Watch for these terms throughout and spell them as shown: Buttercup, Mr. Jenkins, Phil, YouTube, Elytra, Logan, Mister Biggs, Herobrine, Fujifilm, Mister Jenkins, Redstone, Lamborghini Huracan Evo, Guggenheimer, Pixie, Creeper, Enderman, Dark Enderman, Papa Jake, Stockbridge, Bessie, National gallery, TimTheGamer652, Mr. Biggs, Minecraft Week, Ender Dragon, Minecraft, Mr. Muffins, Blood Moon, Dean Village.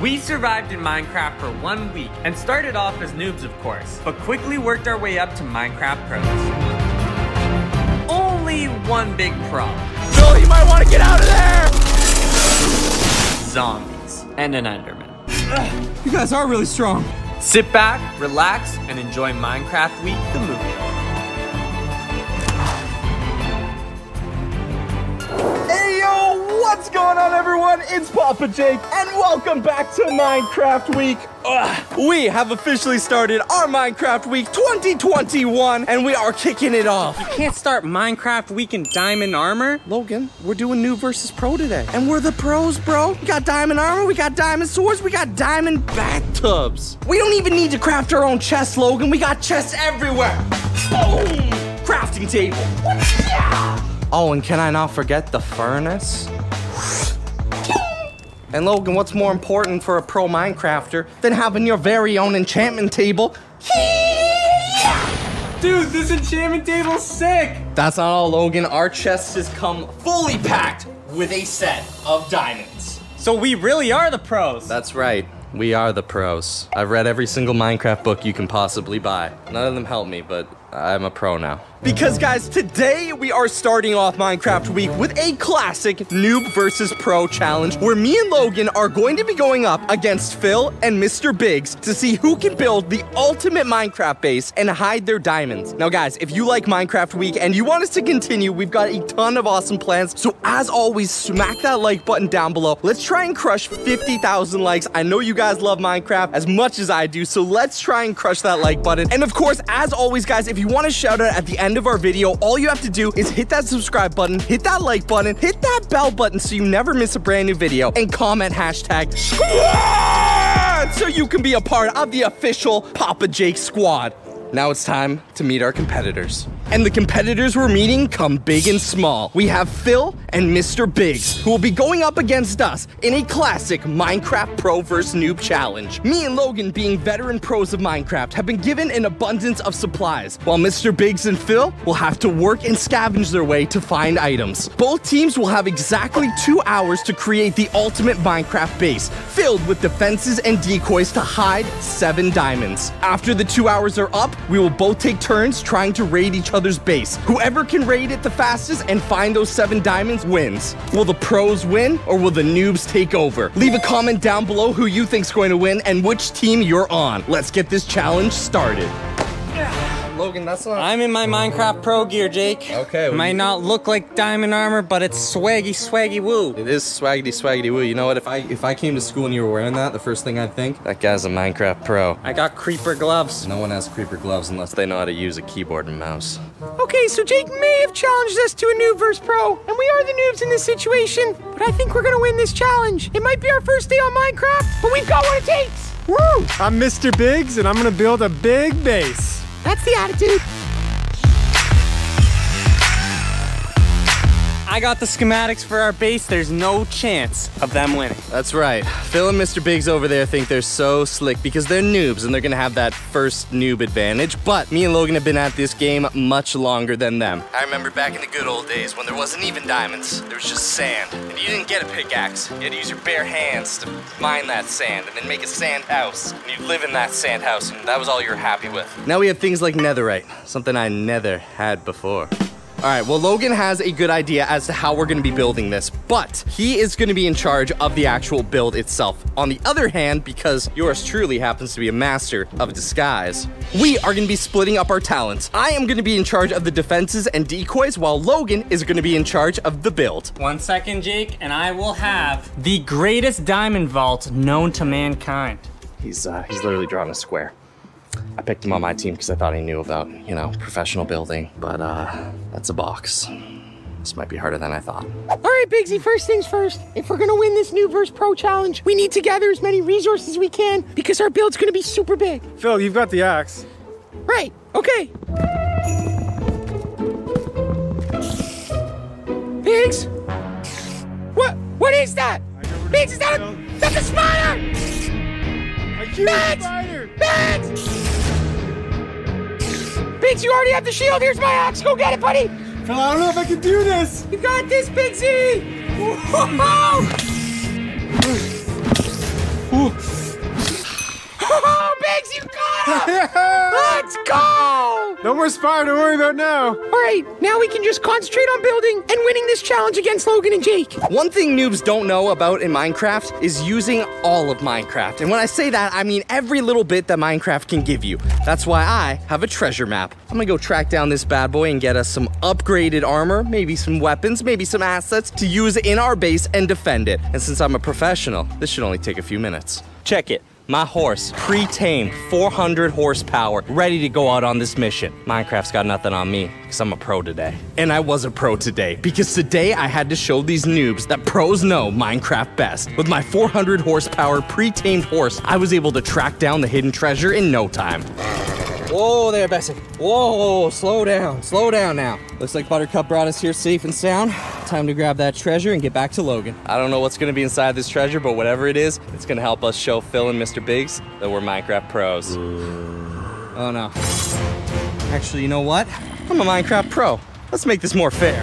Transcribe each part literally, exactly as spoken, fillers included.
We survived in Minecraft for one week and started off as noobs, of course, but quickly worked our way up to Minecraft pros. Only one big problem. Phil, you might want to get out of there! Zombies and an Enderman. Ugh, you guys are really strong. Sit back, relax, and enjoy Minecraft Week, the movie. Hey yo, what's going on everyone? It's Papa Jake, and welcome back to Minecraft Week. Ugh, we have officially started our Minecraft Week twenty twenty-one, and we are kicking it off. You can't start Minecraft Week in diamond armor. Logan, we're doing new versus pro today, and we're the pros, bro. We got diamond armor, we got diamond swords, we got diamond bathtubs. We don't even need to craft our own chests, Logan. We got chests everywhere. Boom! Crafting table. Yeah! Oh, and can I not forget the furnace? And Logan, what's more important for a pro Minecrafter than having your very own enchantment table? Dude, this enchantment table's sick! That's not all, Logan. Our chest has come fully packed with a set of diamonds. So we really are the pros. That's right. We are the pros. I've read every single Minecraft book you can possibly buy. None of them help me, but I'm a pro now. Because guys, today we are starting off Minecraft Week with a classic noob versus pro challenge where me and Logan are going to be going up against Phil and Mister Biggs to see who can build the ultimate Minecraft base and hide their diamonds. Now guys, if you like Minecraft Week and you want us to continue, we've got a ton of awesome plans. So as always, smack that like button down below. Let's try and crush fifty thousand likes. I know you guys love Minecraft as much as I do, so let's try and crush that like button. And of course, as always guys, if you want a shout out at the end of our video, all you have to do is hit that subscribe button, hit that like button, hit that bell button so you never miss a brand new video, and comment hashtag squad so you can be a part of the official Papa Jake squad. Now it's time to meet our competitors. And the competitors we're meeting come big and small. We have Phil and Mister Biggs, who will be going up against us in a classic Minecraft Pro versus Noob challenge. Me and Logan, being veteran pros of Minecraft, have been given an abundance of supplies, while Mister Biggs and Phil will have to work and scavenge their way to find items. Both teams will have exactly two hours to create the ultimate Minecraft base, filled with defenses and decoys to hide seven diamonds. After the two hours are up, we will both take turns trying to raid each other's base. Whoever can raid it the fastest and find those seven diamonds wins. Will the pros win or will the noobs take over? Leave a comment down below who you think's going to win and which team you're on. Let's get this challenge started. Logan, that's not... I'm in my Minecraft pro gear, Jake. Okay. Well, might not look like diamond armor, but it's swaggy, swaggy woo. It is swaggy, swaggy woo. You know what? If I if I came to school and you were wearing that, the first thing I'd think, that guy's a Minecraft pro. I got creeper gloves. No one has creeper gloves unless they know how to use a keyboard and mouse. Okay, so Jake may have challenged us to a noob versus pro, and we are the noobs in this situation, but I think we're gonna win this challenge. It might be our first day on Minecraft, but we've got what it takes. Woo! I'm Mister Biggs, and I'm gonna build a big base. That's the attitude. I got the schematics for our base. There's no chance of them winning. That's right. Phil and Mister Biggs over there think they're so slick because they're noobs and they're gonna have that first noob advantage. But me and Logan have been at this game much longer than them. I remember back in the good old days when there wasn't even diamonds, there was just sand. If you didn't get a pickaxe, you had to use your bare hands to mine that sand and then make a sand house. And you'd live in that sand house and that was all you were happy with. Now we have things like netherite, something I never had before. All right, well, Logan has a good idea as to how we're gonna be building this, but he is gonna be in charge of the actual build itself. On the other hand, because yours truly happens to be a master of disguise, we are gonna be splitting up our talents. I am gonna be in charge of the defenses and decoys, while Logan is gonna be in charge of the build. One second, Jake, and I will have the greatest diamond vault known to mankind. He's, uh, he's literally drawn a square. I picked him on my team because I thought he knew about, you know, professional building, but uh, that's a box. This might be harder than I thought. All right, Bigsy, first things first. If we're gonna win this new versus pro challenge, we need to gather as many resources as we can because our build's gonna be super big. Phil, you've got the axe. Right, okay. Biggs? What, what is that? Biggs, is that a, that's a spider! A huge Matt! Spider! Matt! Biggs, you already have the shield. Here's my axe. Go get it, buddy. Phil, I don't know if I can do this. You got this, Pixie. Whoa! Oh, Biggs, you got him! Let's go! No more spire to worry about now. All right, now we can just concentrate on building and winning this challenge against Logan and Jake. One thing noobs don't know about in Minecraft is using all of Minecraft. And when I say that, I mean every little bit that Minecraft can give you. That's why I have a treasure map. I'm gonna go track down this bad boy and get us some upgraded armor, maybe some weapons, maybe some assets to use in our base and defend it. And since I'm a professional, this should only take a few minutes. Check it. My horse, pre-tamed, four hundred horsepower, ready to go out on this mission. Minecraft's got nothing on me, because I'm a pro today. And I was a pro today, because today I had to show these noobs that pros know Minecraft best. With my four hundred horsepower, pre-tamed horse, I was able to track down the hidden treasure in no time. Whoa there, Bessie. Whoa, whoa, whoa, slow down, slow down now. Looks like Buttercup brought us here safe and sound. Time to grab that treasure and get back to Logan. I don't know what's gonna be inside this treasure, but whatever it is, it's gonna help us show Phil and Mister Biggs that we're Minecraft pros. Oh no. Actually, you know what? I'm a Minecraft pro. Let's make this more fair.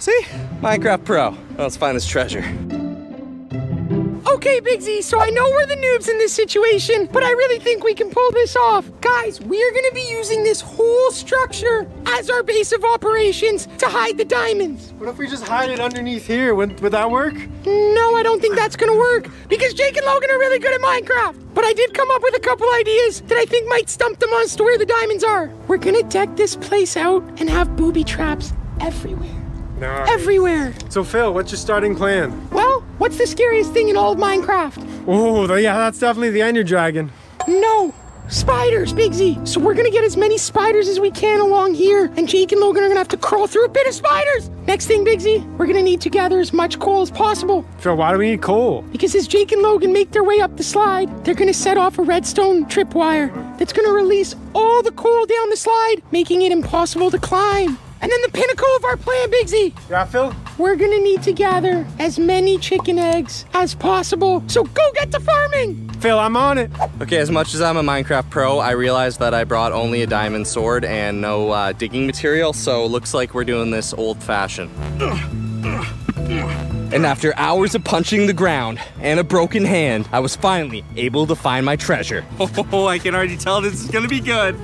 See? Minecraft pro. Now let's find this treasure. Okay, Biggsy, so I know we're the noobs in this situation, but I really think we can pull this off. Guys, we're gonna be using this whole structure as our base of operations to hide the diamonds. What if we just hide it underneath here? Would, would that work? No, I don't think that's gonna work, because Jake and Logan are really good at Minecraft. But I did come up with a couple ideas that I think might stump them as to where the diamonds are. We're gonna deck this place out and have booby traps everywhere. Nice. Everywhere. So Phil, what's your starting plan? Well, what's the scariest thing in all of Minecraft? Oh, yeah, that's definitely the Ender Dragon. No, spiders, Biggsy. So we're gonna get as many spiders as we can along here, and Jake and Logan are gonna have to crawl through a bit of spiders. Next thing, Biggsy, we're gonna need to gather as much coal as possible. Phil, why do we need coal? Because as Jake and Logan make their way up the slide, they're gonna set off a redstone tripwire that's gonna release all the coal down the slide, making it impossible to climb. And then the pinnacle of our plan, Biggsy. Yeah, Phil? We're gonna need to gather as many chicken eggs as possible, so go get to farming! Phil, I'm on it. Okay, as much as I'm a Minecraft pro, I realized that I brought only a diamond sword and no uh, digging material, so looks like we're doing this old-fashioned. And after hours of punching the ground and a broken hand, I was finally able to find my treasure. Oh, I can already tell this is gonna be good.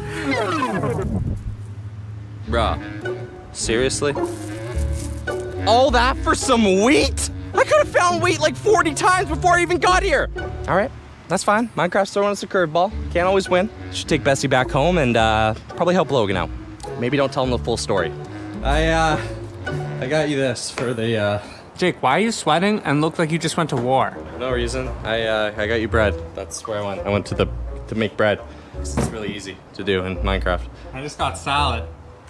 Bruh. Seriously? All that for some wheat? I could have found wheat like forty times before I even got here. All right, that's fine. Minecraft's throwing us a curveball. Can't always win. Should take Bessie back home and uh, probably help Logan out. Maybe don't tell him the full story. I, uh, I got you this for the, uh... Jake, why are you sweating and look like you just went to war? No reason. I, uh, I got you bread. That's where I went. I went to the, to make bread. It's really easy to do in Minecraft. I just got salad.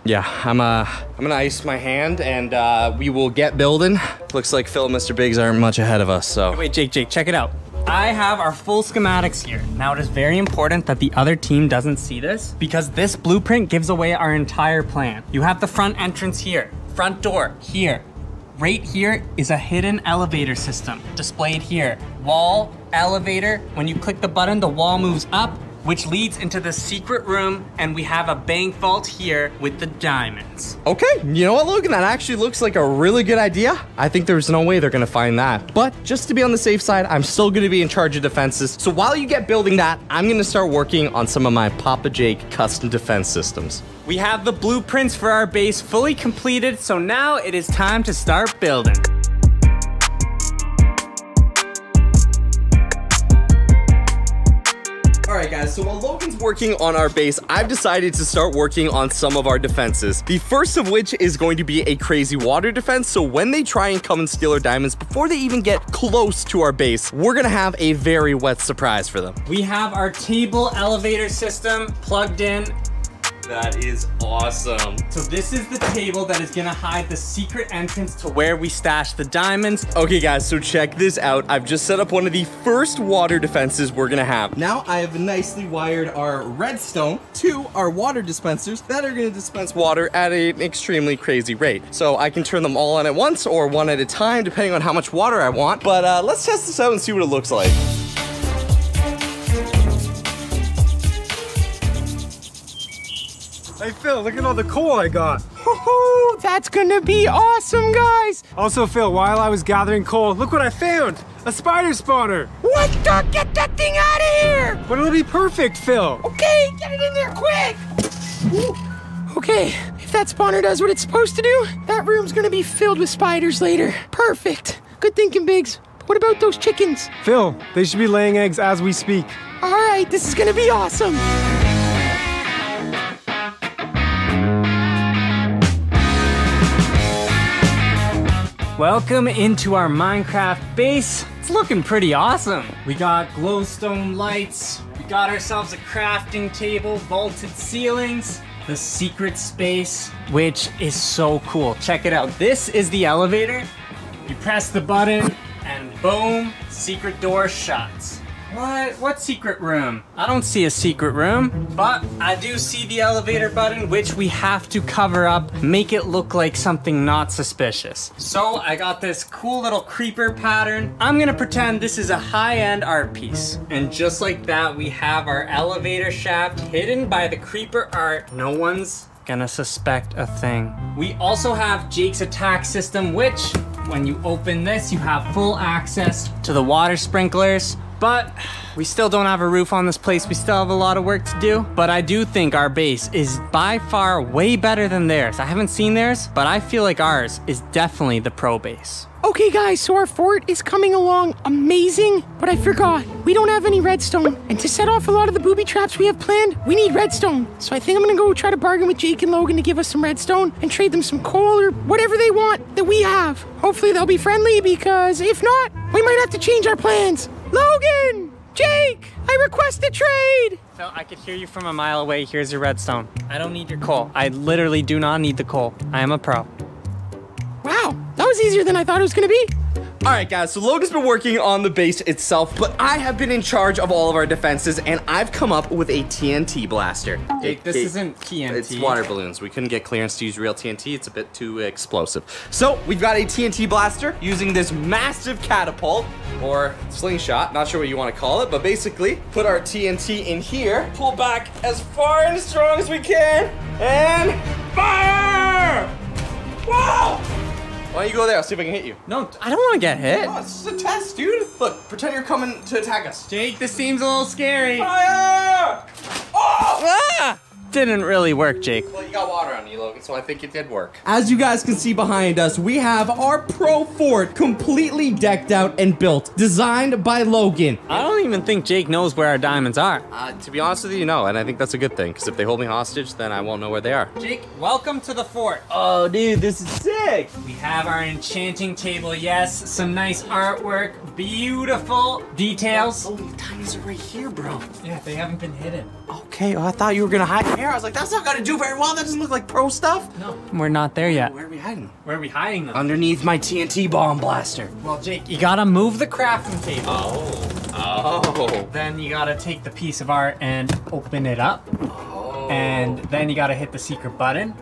Yeah, I'm uh, I'm gonna ice my hand and uh, we will get building. Looks like Phil and Mister Biggs aren't much ahead of us, so. Hey, wait, Jake, Jake, check it out. I have our full schematics here. Now it is very important that the other team doesn't see this because this blueprint gives away our entire plan. You have the front entrance here, front door here. Right here is a hidden elevator system displayed here. Wall, elevator, when you click the button, the wall moves up, which leads into the secret room, and we have a bank vault here with the diamonds. Okay, you know what, Logan? That actually looks like a really good idea. I think there's no way they're gonna find that. But just to be on the safe side, I'm still gonna be in charge of defenses. So while you get building that, I'm gonna start working on some of my Papa Jake custom defense systems. We have the blueprints for our base fully completed, so now it is time to start building. Alright guys, so while Logan's working on our base, I've decided to start working on some of our defenses. The first of which is going to be a crazy water defense, so when they try and come and steal our diamonds, before they even get close to our base, we're gonna have a very wet surprise for them. We have our table elevator system plugged in. That is awesome. So this is the table that is gonna hide the secret entrance to where we stash the diamonds. Okay guys, so check this out. I've just set up one of the first water defenses we're gonna have. Now I have nicely wired our redstone to our water dispensers that are gonna dispense water at an extremely crazy rate. So I can turn them all on at once or one at a time, depending on how much water I want. But uh, let's test this out and see what it looks like. Hey Phil, look at all the coal I got. Woohoo! That's gonna be awesome, guys! Also, Phil, while I was gathering coal, look what I found! A spider spawner! What the? Get that thing out of here! But it'll be perfect, Phil! Okay, get it in there quick! Ooh. Okay, if that spawner does what it's supposed to do, that room's gonna be filled with spiders later. Perfect! Good thinking, Biggs. What about those chickens? Phil, they should be laying eggs as we speak. All right, this is gonna be awesome! Welcome into our Minecraft base. It's looking pretty awesome. We got glowstone lights. We got ourselves a crafting table, vaulted ceilings, the secret space, which is so cool. Check it out. This is the elevator. You press the button and boom, secret door shuts. What? What secret room? I don't see a secret room, but I do see the elevator button, which we have to cover up, make it look like something not suspicious. So I got this cool little creeper pattern. I'm gonna pretend this is a high-end art piece. And just like that, we have our elevator shaft hidden by the creeper art. No one's gonna suspect a thing. We also have Jake's attack system, which when you open this, you have full access to the water sprinklers. But we still don't have a roof on this place. We still have a lot of work to do. But I do think our base is by far way better than theirs. I haven't seen theirs, but I feel like ours is definitely the pro base. Okay guys, so our fort is coming along amazing, but I forgot, we don't have any redstone. And to set off a lot of the booby traps we have planned, we need redstone. So I think I'm gonna go try to bargain with Jake and Logan to give us some redstone and trade them some coal or whatever they want that we have. Hopefully they'll be friendly, because if not, we might have to change our plans. Logan! Jake! I request a trade! Phil, I could hear you from a mile away. Here's your redstone. I don't need your coal. I literally do not need the coal. I am a pro. Wow, that was easier than I thought it was gonna be. All right, guys, so Logan's been working on the base itself, but I have been in charge of all of our defenses, and I've come up with a T N T blaster. Jake, this it, isn't T N T. It's water balloons. We couldn't get clearance to use real T N T. It's a bit too explosive. So we've got a T N T blaster using this massive catapult, or slingshot, not sure what you want to call it, but basically put our T N T in here, pull back as far and strong as we can, and fire! Whoa! Why don't you go there? I'll see if I can hit you. No, I don't want to get hit. Oh, this is a test, dude. Look, pretend you're coming to attack us. Jake, this seems a little scary. Fire! Oh! Ah! Didn't really work, Jake. Well, you got water on you, Logan, so I think it did work. As you guys can see behind us, we have our pro fort completely decked out and built, designed by Logan. I don't even think Jake knows where our diamonds are. Uh, to be honest with you, no, and I think that's a good thing, because if they hold me hostage, then I won't know where they are. Jake, welcome to the fort. Oh, dude, this is sick. We have our enchanting table, yes, some nice artwork, beautiful details. Oh, the diamonds are right here, bro. Yeah, they haven't been hidden. Okay, well, I thought you were gonna hide hair. I was like, that's not gonna do very well. That doesn't look like pro stuff. No, we're not there yet. Where are we hiding them? Where are we hiding them? Underneath my T N T bomb blaster. Well, Jake, you gotta move the crafting table. Oh, oh. Then you gotta take the piece of art and open it up. Oh. And then you gotta hit the secret button.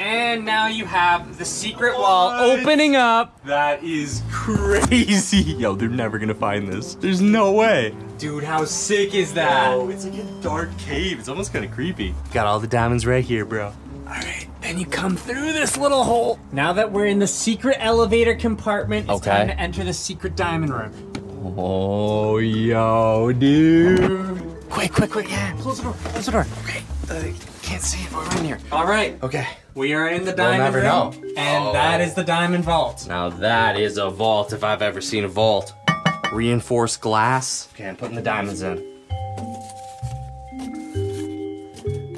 And now you have the secret wall opening up. That is crazy. Yo, they're never gonna find this. There's no way. Dude, how sick is that? Oh, it's like a dark cave. It's almost kind of creepy. Got all the diamonds right here, bro. All right, then you come through this little hole. Now that we're in the secret elevator compartment, it's okay. Time to enter the secret diamond room. Oh, yo, dude. Quick, quick, quick. Yeah, close the door, close the door. Okay. Uh, can't see if we're in here. All right. Okay. We are in the diamond room. We'll never know. And oh. That is the diamond vault. Now that is a vault if I've ever seen a vault. Reinforced glass. Okay, I'm putting the diamonds in.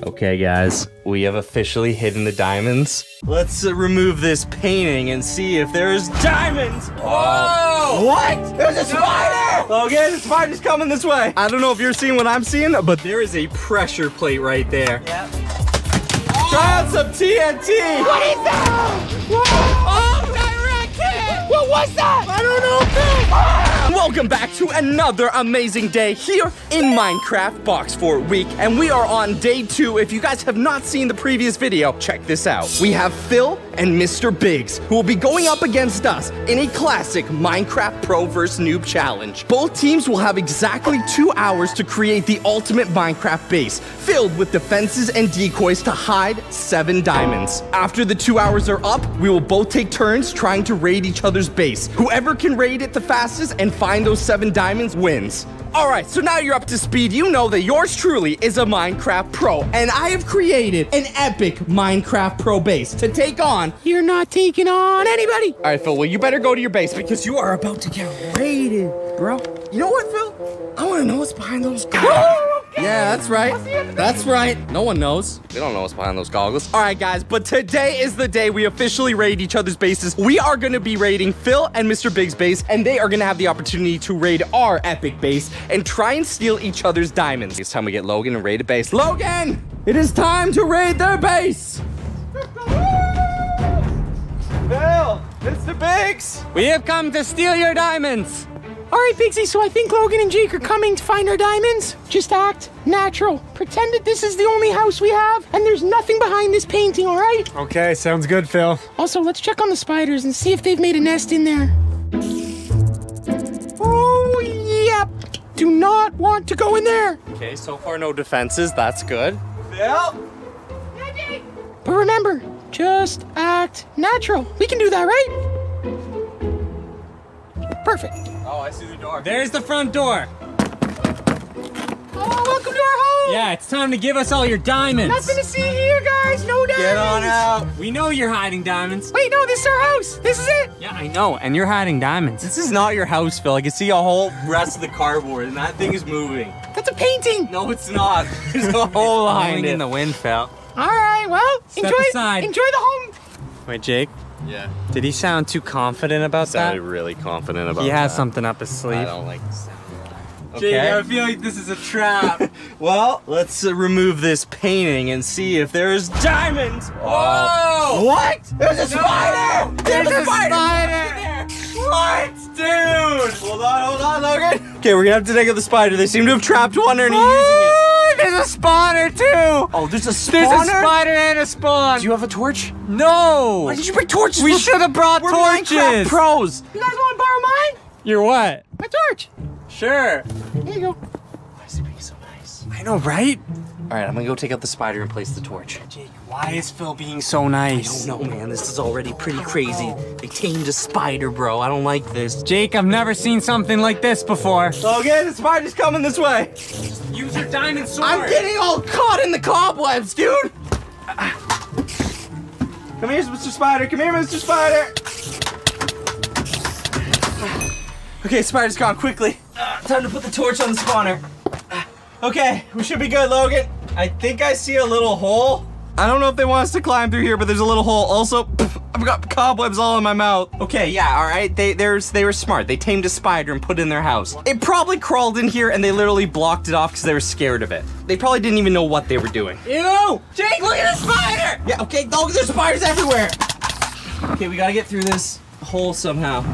Okay, guys, we have officially hidden the diamonds. Let's uh, remove this painting and see if there's diamonds. Oh! What? There's a spider! Logan, the spider's coming this way. I don't know if you're seeing what I'm seeing, but there is a pressure plate right there. Yep. Oh. Try out some T N T. What is that? Whoa. Oh, direct hit! What was that? I don't know, Phil. Ah! Welcome back to another amazing day here in Minecraft Box Fort Week, and we are on day two. If you guys have not seen the previous video, check this out. We have Phil and Mister Biggs, who will be going up against us in a classic Minecraft Pro versus. Noob challenge. Both teams will have exactly two hours to create the ultimate Minecraft base, filled with defenses and decoys to hide seven diamonds. After the two hours are up, we will both take turns trying to raid each other's base. Whoever can raid it the fastest and find those seven diamonds wins. All right, so now you're up to speed. You know that yours truly is a Minecraft Pro, and I have created an epic Minecraft Pro base to take on. You're not taking on anybody. All right, Phil, well, you better go to your base because you are about to get raided, bro. You know what, Phil? I want to know what's behind those goggles. Yeah, that's right. That's right. No one knows. They don't know what's behind those goggles. All right, guys, but today is the day we officially raid each other's bases. We are going to be raiding Phil and Mister Biggs' base, and they are going to have the opportunity to raid our epic base and try and steal each other's diamonds. It's time we get Logan and raid a base. Logan, it is time to raid their base. Phil, Mister Biggs, we have come to steal your diamonds. All right, Pixie, so I think Logan and Jake are coming to find our diamonds. Just act natural. Pretend that this is the only house we have, and there's nothing behind this painting, all right? Okay, sounds good, Phil. Also, let's check on the spiders and see if they've made a nest in there. Oh, yep. Do not want to go in there. Okay, so far no defenses. That's good. Phil? Magic. But remember, just act natural. We can do that, right? Perfect. Oh, I see the door. There's the front door. Oh, welcome to our home. Yeah, it's time to give us all your diamonds. Nothing to see here, guys. No diamonds. Get on out. We know you're hiding diamonds. Wait, no, this is our house. This is it. Yeah, I know, and you're hiding diamonds. This is not your house, Phil. I can see a whole rest of the cardboard, and that thing is moving. That's a painting. No, it's not. There's a hole behind it. In the wind, Phil. All right, well, Step enjoy, aside. enjoy the home. Wait, Jake. Yeah. Did he sound too confident about that? He sounded really confident about that. He has something up his sleeve. I don't like this. Okay. Jake, I feel like this is a trap. Well, let's uh, remove this painting and see if there's diamonds. Oh. Whoa! What? There's a spider! No. There's, there's a spider! A spider. What, dude? Hold on, hold on, Logan. Okay, we're gonna have to take out the spider. They seem to have trapped one and he's using it. There's a spawner too! Oh, there's a spawner? There's a spider and a spawn! Do you have a torch? No! Why did you bring torches? We should have brought We're torches! We're Minecraft pros! You guys want to borrow mine? Your what? My torch! Sure! Here you go. Why is it being so nice? I know, right? Alright, I'm gonna go take out the spider and place the torch. Jake, why is Phil being so nice? I don't know, man. This is already pretty crazy. They tamed a spider, bro. I don't like this. Jake, I've never seen something like this before. Logan, the spider's coming this way! Use your diamond sword! I'm getting all caught in the cobwebs, dude! Come here, Mister Spider! Come here, Mister Spider! Okay, spider's gone, quickly. Uh, time to put the torch on the spawner. Uh, okay, we should be good, Logan. I think I see a little hole. I don't know if they want us to climb through here, but there's a little hole. Also, pff, I've got cobwebs all in my mouth. Okay, yeah, all right. They there's they were smart. They tamed a spider and put it in their house. It probably crawled in here and they literally blocked it off because they were scared of it. They probably didn't even know what they were doing. Ew! Jake, look at the spider! Yeah, okay, look, there's spiders everywhere. Okay, we gotta get through this hole somehow.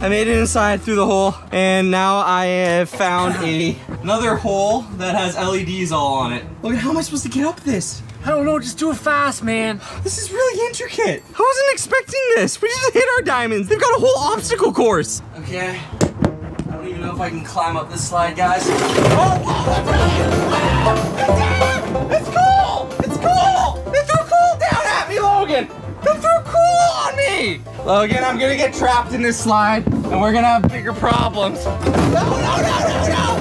I made it inside through the hole, and now I have found a another hole that has L E Ds all on it. Look, how am I supposed to get up this? I don't know, just do it fast, man. This is really intricate. I wasn't expecting this. We just hit our diamonds. They've got a whole obstacle course. Okay, I don't even know if I can climb up this slide, guys. Oh, oh, ah, it's cool, it's cool. They threw coal down at me, Logan. They threw coal on me. Logan, I'm gonna get trapped in this slide, and we're gonna have bigger problems. No, no, no, no, no!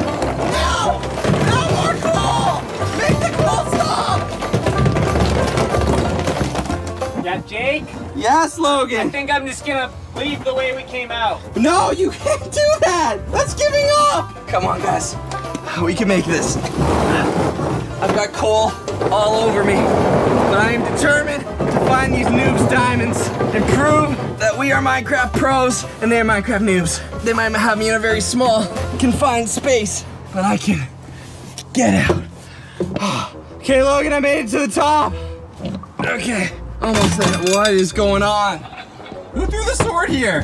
No! No more coal! Make the coal stop! Yeah, Jake? Yes, Logan? I think I'm just gonna leave the way we came out. No, you can't do that! That's giving up! Come on, guys. We can make this. I've got coal all over me, but I am determined to find these noobs' diamonds and prove that we are Minecraft pros and they are Minecraft noobs. They might have me in a very small, confined space, but I can get out. Okay, Logan, I made it to the top. Okay, almost there. What is going on? Who threw the sword here?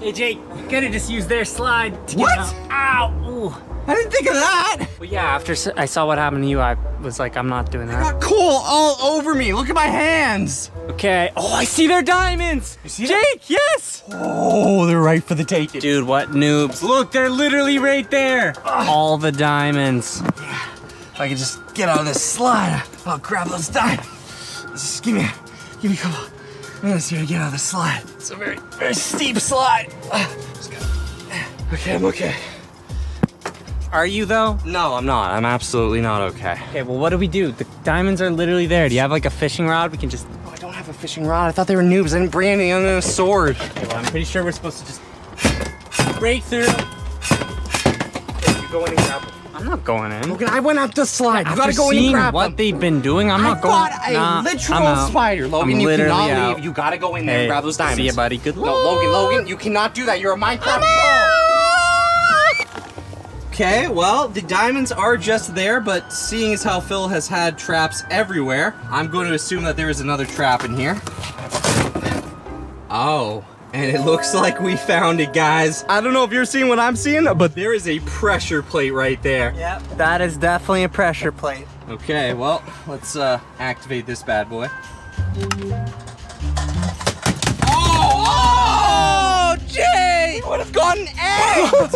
Hey, Jake, you could have just used their slide to get out. What? Ow! Ooh. I didn't think of that! Well, yeah, after I saw what happened to you, I was like, I'm not doing that. You got coal all over me. Look at my hands. Okay. Oh, I see their diamonds. You see Jake, that? Yes! Oh, they're right for the taking. Dude, what noobs. Look, they're literally right there. Ugh. All the diamonds. Yeah. If I could just get out of this slide, I'll grab those diamonds. Just give me, give me, come on. I'm gonna see if I get out of the slide. It's a very, very steep slide. Just gotta, okay, I'm okay. Are you though? No, I'm not. I'm absolutely not okay. Okay, well what do we do? The diamonds are literally there. Do you have like a fishing rod? We can just... Oh, I don't have a fishing rod. I thought they were noobs. I didn't bring anything other than a sword. Okay, well I'm pretty sure we're supposed to just break through. You go in and grab them. I'm not going in. Logan, I went up the slide. Yeah, you gotta go in and grab what them. They've been doing, I'm not I going. I got a nah, literal spider. Logan, you cannot out. leave. You gotta go in there hey, and grab those diamonds. See ya, buddy. Good luck. No, Logan, Logan, you cannot do that. You're a Minecraft pro. Okay, well, the diamonds are just there, but seeing as how Phil has had traps everywhere, I'm going to assume that there is another trap in here. Oh, and it looks like we found it, guys. I don't know if you're seeing what I'm seeing, but there is a pressure plate right there. Yep, that is definitely a pressure plate. Okay, well, let's uh, activate this bad boy. Oh, oh, Jay! You would have gotten egged!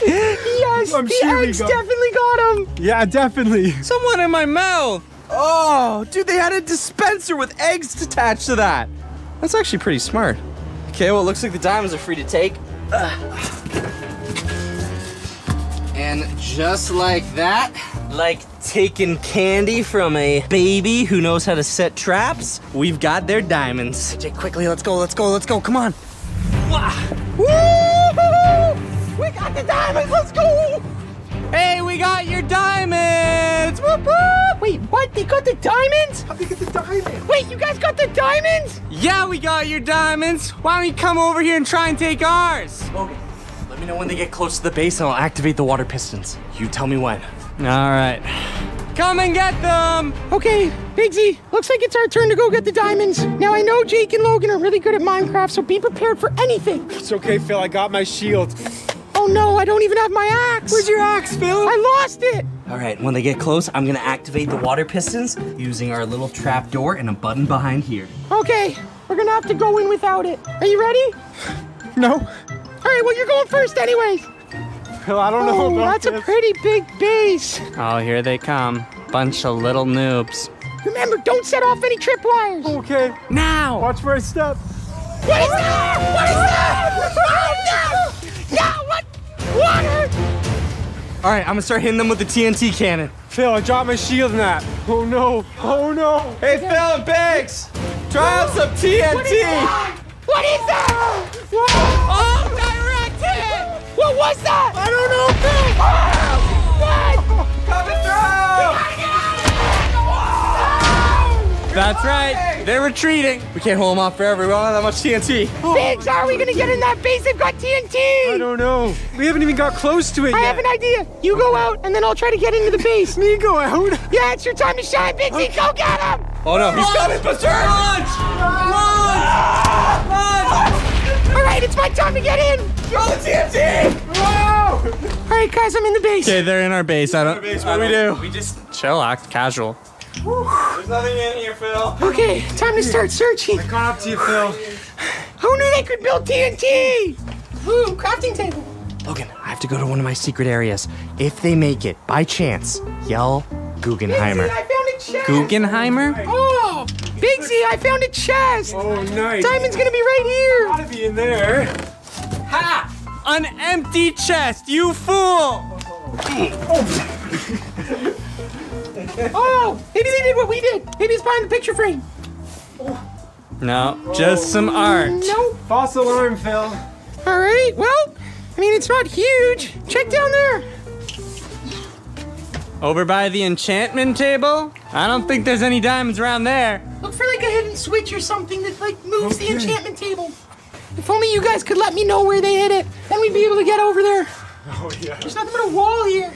Yes, I'm the sure eggs got definitely got him. Yeah, definitely. Someone in my mouth. Oh, dude, they had a dispenser with eggs attached to that. That's actually pretty smart. Okay, well, it looks like the diamonds are free to take. Ugh. And just like that, like taking candy from a baby who knows how to set traps, we've got their diamonds. Jake, quickly, let's go, let's go, let's go, come on. Wah. Woo-hoo-hoo! We got the diamonds, let's go! Hey, we got your diamonds! Whoop, whoop. Wait, what? They got the diamonds? How'd they get the diamonds? Wait, you guys got the diamonds? Yeah, we got your diamonds. Why don't you come over here and try and take ours? Logan, let me know when they get close to the base and I'll activate the water pistons. You tell me when. All right. Come and get them! Okay, Biggsy, looks like it's our turn to go get the diamonds. Now I know Jake and Logan are really good at Minecraft, so be prepared for anything. It's okay, Phil, I got my shield. Oh no, I don't even have my axe. Where's your axe, Phil? I lost it. All right, when they get close, I'm gonna activate the water pistons using our little trap door and a button behind here. Okay, we're gonna have to go in without it. Are you ready? No. All right, well, you're going first anyways. Phil, I don't oh, know about that's this. a pretty big base. Oh, here they come. Bunch of little noobs. Remember, don't set off any tripwires. Okay. Now. Watch where I step. What is that? What is that? Oh, no! No! What? Water! All right, I'm gonna start hitting them with the T N T cannon. Phil, I dropped my shield in that. Oh no, oh no. Hey, okay. Phil and Biggs, try out some T N T. What is that? What is that? Whoa. Oh, direct hit! What was that? I don't know, Biggs. Oh. What? Coming through! That's right, they're retreating. We can't hold them off forever, we don't have that much T N T. Oh. Biggs, how are we gonna get in that base? They've got T N T! I don't know. We haven't even got close to it I yet. I have an idea. You go out, and then I'll try to get into the base. Me go out? Yeah, it's your time to shine, Biggsy. Okay. Go get him! Oh no, he's coming for sure! Launch! Launch! Launch! All right, it's my time to get in! Throw the T N T! Whoa! All right, guys, I'm in the base. Okay, they're in our base. I don't, base. What do we do? We just chillax, casual. There's nothing in here, Phil. Okay, time to start searching. I caught up to you, Phil. Who knew they could build T N T? Ooh, crafting table. Logan, I have to go to one of my secret areas. If they make it, by chance, yell Guggenheimer. Biggsy, I found a chest. Guggenheimer? Oh, Biggsy, I found a chest. Oh, nice. Diamond's gonna be right here. Gotta be in there. Ha! An empty chest, you fool! Oh. Oh, maybe they did what we did. Maybe it's behind the picture frame. No, just oh. some art. No. False alarm, Phil. All right, well, I mean, it's not huge. Check down there. Over by the enchantment table? I don't think there's any diamonds around there. Look for like a hidden switch or something that like moves okay. the enchantment table. If only you guys could let me know where they hid it, then we'd be able to get over there. Oh, yeah. There's nothing but a wall here.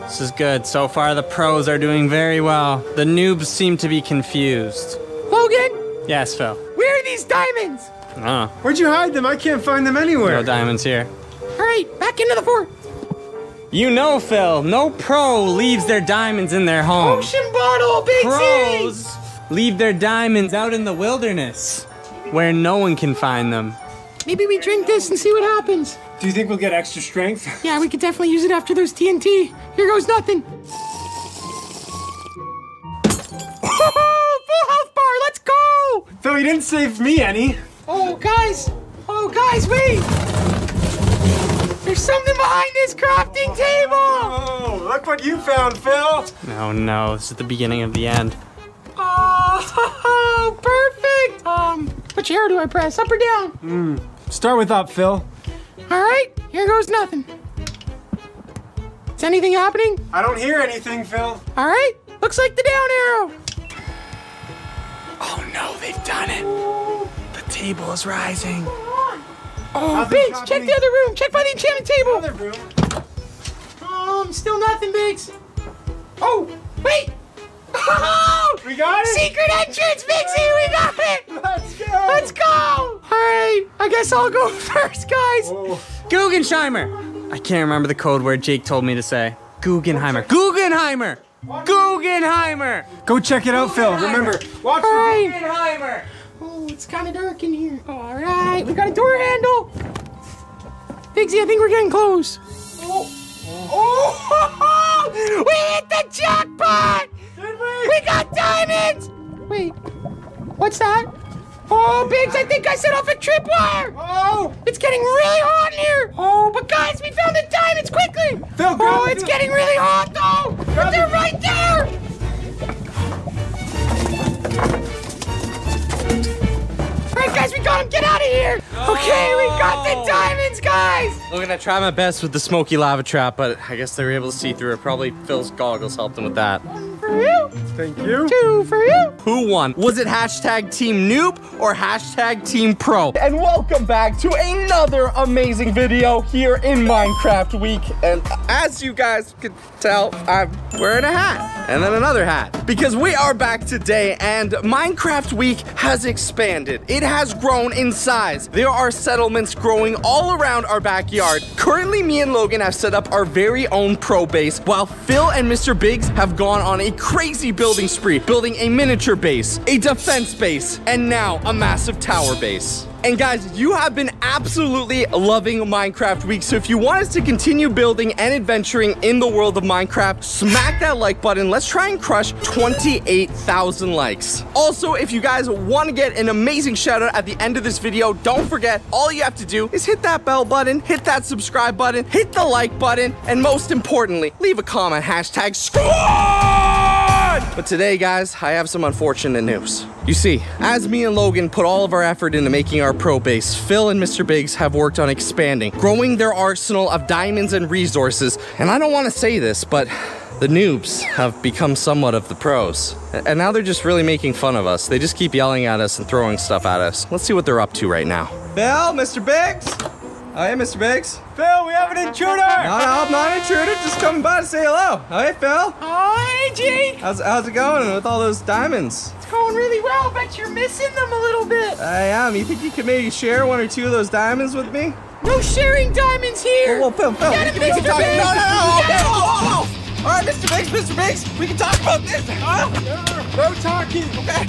This is good. So far, the pros are doing very well. The noobs seem to be confused. Logan? Yes, Phil? Where are these diamonds? Oh. Where'd you hide them? I can't find them anywhere. No diamonds here. Alright, back into the fort. You know, Phil, no pro leaves their diamonds in their home. Ocean bottle, big Pros C. leave their diamonds out in the wilderness where no one can find them. Maybe we drink this and see what happens. Do you think we'll get extra strength? Yeah, we could definitely use it after there's T N T. Here goes nothing. Full health bar, let's go! Though he didn't save me any. Oh, guys. Oh, guys, wait. There's something behind this crafting table. Oh, look what you found, Phil. No, no, this is the beginning of the end. Oh, perfect. Um, which arrow do I press, up or down? Mm. Start with up, Phil. All right, here goes nothing. Is anything happening? I don't hear anything, Phil. All right, looks like the down arrow. Oh no, they've done it. The table is rising. Oh, Biggs, check the other room. Check by the enchantment table. Other room. Um, still nothing, Biggs. Oh, wait. Oh, we got it. Secret entrance, Bixie, we got it. Let's go. Let's go. All right, I guess I'll go first, guys. Whoa. Guggenheimer. I can't remember the code word Jake told me to say. Guggenheimer. Guggenheimer. Watch Guggenheimer. Go check it out, Phil. Remember, watch right. Guggenheimer. Oh, it's kind of dark in here. All right, we got a door handle. Bixie, I think we're getting close. Oh, oh. We hit the jackpot. Did we? We got diamonds! Wait, what's that? Oh, Biggs, I think I set off a tripwire! Oh! It's getting really hot in here! Oh, but guys, we found the diamonds quickly! Phil, oh, it's getting really hot, though! But they're right there! All right, guys, we got them! Get out of here! Oh. Okay, we got the diamonds, guys! Logan, I tried my best with the smoky lava trap, but I guess they were able to see through it. Probably Phil's goggles helped him with that. For you. Thank you. Two for you. Who won? Was it hashtag Team Noob or hashtag Team Pro? And welcome back to another amazing video here in Minecraft Week. And as you guys can tell, I'm wearing a hat and then another hat because we are back today and Minecraft Week has expanded. It has grown in size. There are settlements growing all around our backyard. Currently, me and Logan have set up our very own pro base while Phil and Mister Biggs have gone on a crazy building spree, building a miniature base, a defense base, and now a massive tower base. And guys, you have been absolutely loving Minecraft Week, so if you want us to continue building and adventuring in the world of Minecraft, smack that like button. Let's try and crush twenty-eight thousand likes. Also, if you guys want to get an amazing shout out at the end of this video, don't forget, all you have to do is hit that bell button, hit that subscribe button, hit the like button, and most importantly, leave a comment, hashtag SQUAD! But today, guys, I have some unfortunate news. You see, as me and Logan put all of our effort into making our pro base, Phil and Mister Biggs have worked on expanding, growing their arsenal of diamonds and resources, and I don't want to say this, but the noobs have become somewhat of the pros. And now they're just really making fun of us. They just keep yelling at us and throwing stuff at us. Let's see what they're up to right now. Phil, Mister Biggs? Hey, Mister Biggs. Phil, we have an intruder! No, I'm not an intruder, just coming by to say hello. Hey, Phil. Oh, hey, Jake. How's, how's it going with all those diamonds? Going really well, but you're missing them a little bit. I am. You think you could maybe share one or two of those diamonds with me? No sharing diamonds here. Well, well Phil, Phil, we can, we can talk. No, no, no. Okay. Oh, oh, oh. All right, Mister Biggs, Mister Biggs, we can talk about this. Huh? No, no talking. Okay.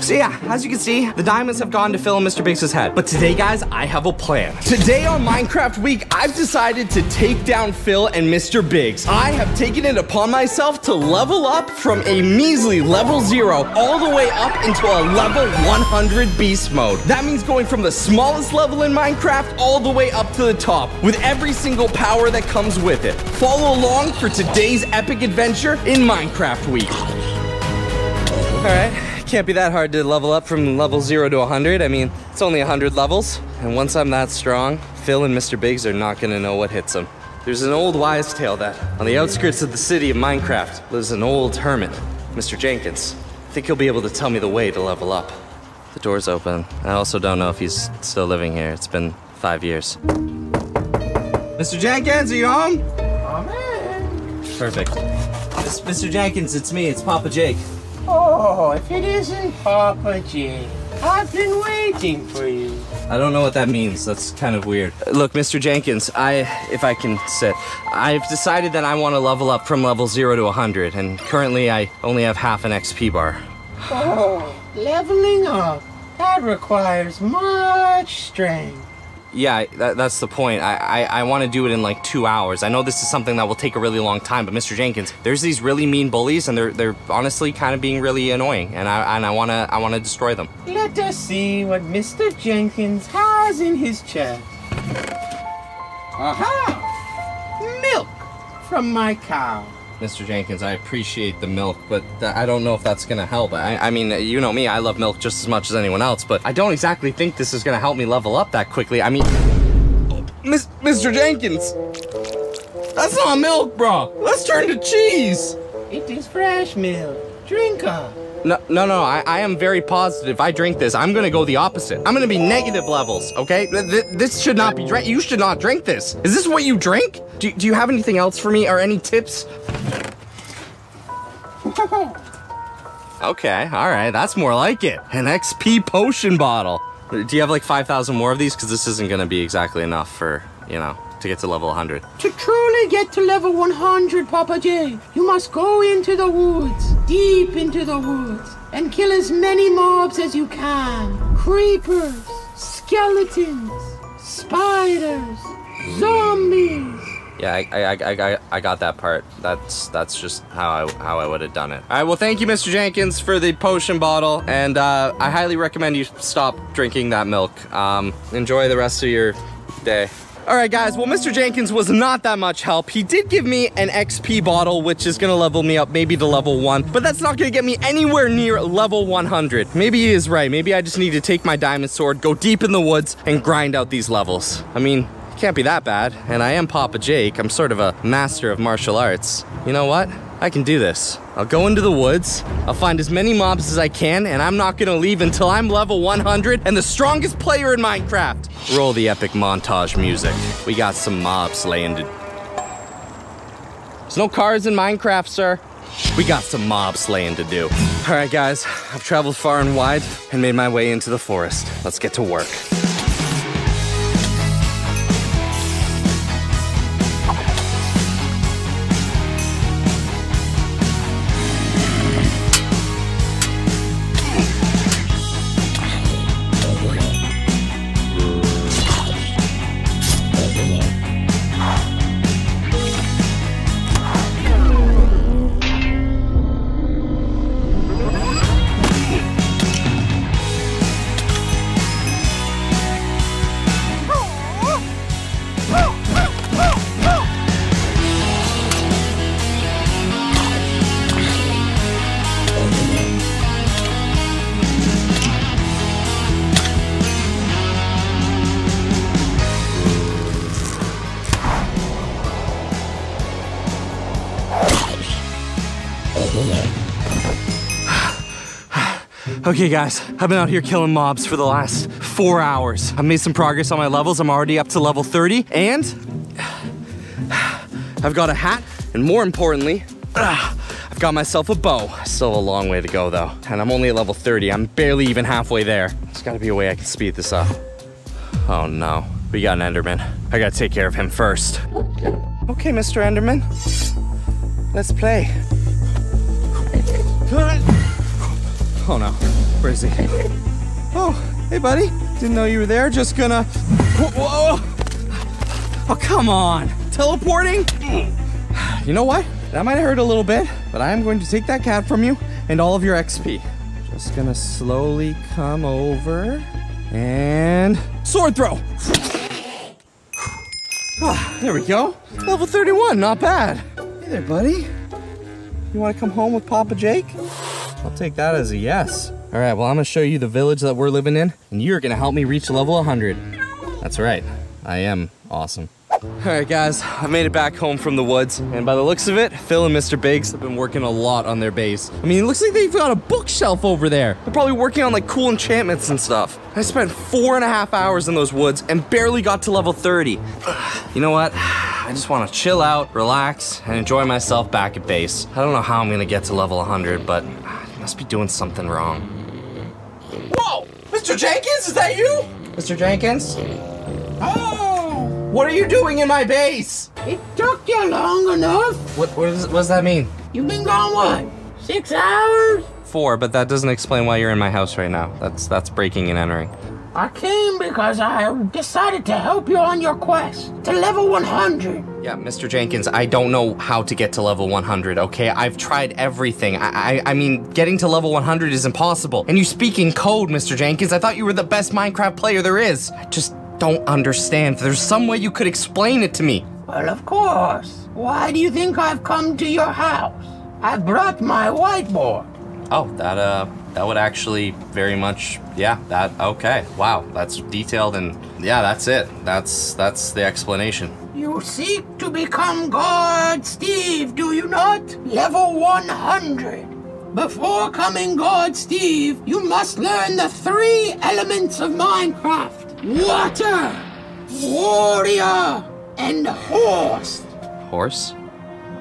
So yeah, as you can see, the diamonds have gone to Phil and Mister Biggs' head. But today, guys, I have a plan. Today on Minecraft Week, I've decided to take down Phil and Mister Biggs. I have taken it upon myself to level up from a measly level zero all the way up into a level one hundred beast mode. That means going from the smallest level in Minecraft all the way up to the top with every single power that comes with it. Follow along for today's epic adventure in Minecraft Week. All right. Can't be that hard to level up from level zero to one hundred. I mean, it's only one hundred levels. And once I'm that strong, Phil and Mister Biggs are not gonna know what hits them. There's an old wise tale that on the outskirts of the city of Minecraft lives an old hermit, Mister Jenkins. I think he'll be able to tell me the way to level up. The door's open. I also don't know if he's still living here. It's been five years. Mister Jenkins, are you home? I'm in. Perfect. It's Mister Jenkins, it's me, it's Papa Jake. Oh, if it isn't Papa Jake. I've been waiting for you. I don't know what that means. That's kind of weird. Look, Mister Jenkins, I, if I can sit, I've decided that I want to level up from level zero to one hundred, and currently I only have half an X P bar. Oh, leveling up. That requires much strength. Yeah, that, that's the point. I, I, I want to do it in like two hours. I know this is something that will take a really long time, but Mister Jenkins, there's these really mean bullies, and they're they're honestly kind of being really annoying, and I and I wanna I wanna destroy them. Let us see what Mister Jenkins has in his chest. Aha! Milk from my cow. Mister Jenkins, I appreciate the milk, but I don't know if that's gonna help. I, I mean, you know me, I love milk just as much as anyone else, but I don't exactly think this is gonna help me level up that quickly. I mean, Miss, Mister Jenkins, that's not milk, bro. Let's turn to cheese. It is fresh milk. Drink up. No, no, no, I, I am very positive. If I drink this, I'm gonna go the opposite. I'm gonna be negative levels, okay? Th this should not be drank. You should not drink this. Is this what you drink? Do, do you have anything else for me or any tips? Okay, all right, that's more like it. An X P potion bottle. Do you have like five thousand more of these? Because this isn't gonna be exactly enough for, you know, to get to level one hundred. To truly get to level one hundred, Papa Jake, you must go into the woods. Deep into the woods and kill as many mobs as you can. Creepers, skeletons, spiders, zombies. Yeah, I, I, I, I, I got that part. That's that's just how I how I would have done it. All right, well, thank you, Mister Jenkins, for the potion bottle, and uh, I highly recommend you stop drinking that milk. Um, enjoy the rest of your day. All right, guys, well, Mister Jenkins was not that much help. He did give me an X P bottle, which is gonna level me up maybe to level one, but that's not gonna get me anywhere near level one hundred. Maybe he is right. Maybe I just need to take my diamond sword, go deep in the woods, and grind out these levels. I mean, it can't be that bad, and I am Papa Jake. I'm sort of a master of martial arts. You know what? I can do this. I'll go into the woods, I'll find as many mobs as I can, and I'm not gonna leave until I'm level one hundred and the strongest player in Minecraft. Roll the epic montage music. We got some mobs landed. There's no cars in Minecraft, sir. We got some mob slaying to do. All right, guys, I've traveled far and wide and made my way into the forest. Let's get to work. Okay, guys, I've been out here killing mobs for the last four hours. I've made some progress on my levels. I'm already up to level thirty, and I've got a hat, and more importantly, I've got myself a bow. Still a long way to go, though, and I'm only at level thirty. I'm barely even halfway there. There's gotta be a way I can speed this up. Oh, no. We got an Enderman. I gotta take care of him first. Okay, Mister Enderman, let's play. Oh no, where is he? Oh, hey buddy, didn't know you were there, just gonna... Whoa, whoa. Oh, come on, teleporting? You know what, that might have hurt a little bit, but I am going to take that cat from you and all of your X P. Just gonna slowly come over and... Sword throw! Oh, there we go, level thirty-one, not bad. Hey there buddy, you wanna come home with Papa Jake? I'll take that as a yes. All right, well, I'm gonna show you the village that we're living in, and you're gonna help me reach level one hundred. That's right, I am awesome. All right, guys, I made it back home from the woods, and by the looks of it, Phil and Mister Biggs have been working a lot on their base. I mean, it looks like they've got a bookshelf over there. They're probably working on like cool enchantments and stuff. I spent four and a half hours in those woods and barely got to level thirty. You know what? I just want to chill out, relax, and enjoy myself back at base. I don't know how I'm gonna get to level one hundred, but I must be doing something wrong. Whoa! Mister Jenkins, is that you? Mister Jenkins? Oh! What are you doing in my base? It took you long enough. What, what, is, what does that mean? You've been gone what? Six hours? Four, but that doesn't explain why you're in my house right now. That's, that's breaking and entering. I came because I decided to help you on your quest to level one hundred. Yeah, Mister Jenkins, I don't know how to get to level one hundred, okay? I've tried everything. I, I I mean, getting to level one hundred is impossible. And you speak in code, Mister Jenkins. I thought you were the best Minecraft player there is. I just don't understand. There's some way you could explain it to me. Well, of course. Why do you think I've come to your house? I've brought my whiteboard. Oh, that, uh... that would actually very much, yeah, that, okay. Wow, that's detailed and, yeah, that's it. That's, that's the explanation. You seek to become God, Steve, do you not? Level one hundred. Before coming God, Steve, you must learn the three elements of Minecraft. Water, warrior, and horse. Horse?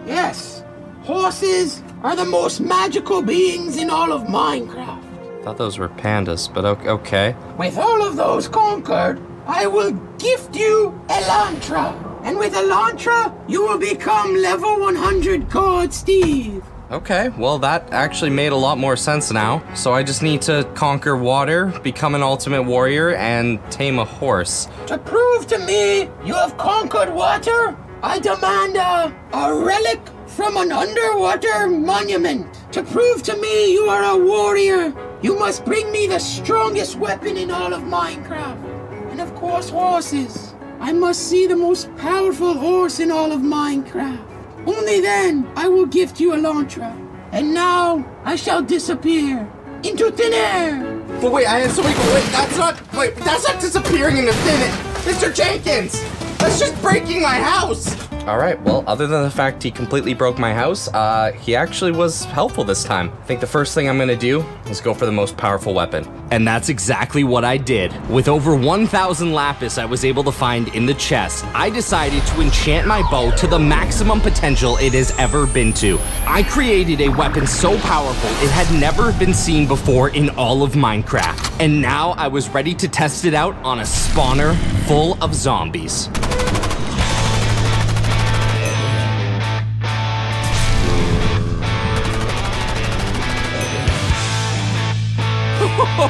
Yes, horses are the most magical beings in all of Minecraft. I thought those were pandas, but okay. With all of those conquered, I will gift you Elytra. And with Elytra, you will become level one hundred God Steve. Okay, well that actually made a lot more sense now. So I just need to conquer water, become an ultimate warrior, and tame a horse. To prove to me you have conquered water, I demand a, a relic from an underwater monument. To prove to me you are a warrior, you must bring me the strongest weapon in all of Minecraft. And of course, horses. I must see the most powerful horse in all of Minecraft. Only then I will gift you Elytra. And now I shall disappear into thin air. But wait, I have so wait, wait, that's not, wait, that's not disappearing into thin air. Mister Jenkins, that's just breaking my house. All right, well, other than the fact he completely broke my house, uh, he actually was helpful this time. I think the first thing I'm gonna do is go for the most powerful weapon. And that's exactly what I did. With over one thousand lapis I was able to find in the chest, I decided to enchant my bow to the maximum potential it has ever been to. I created a weapon so powerful it had never been seen before in all of Minecraft. And now I was ready to test it out on a spawner full of zombies.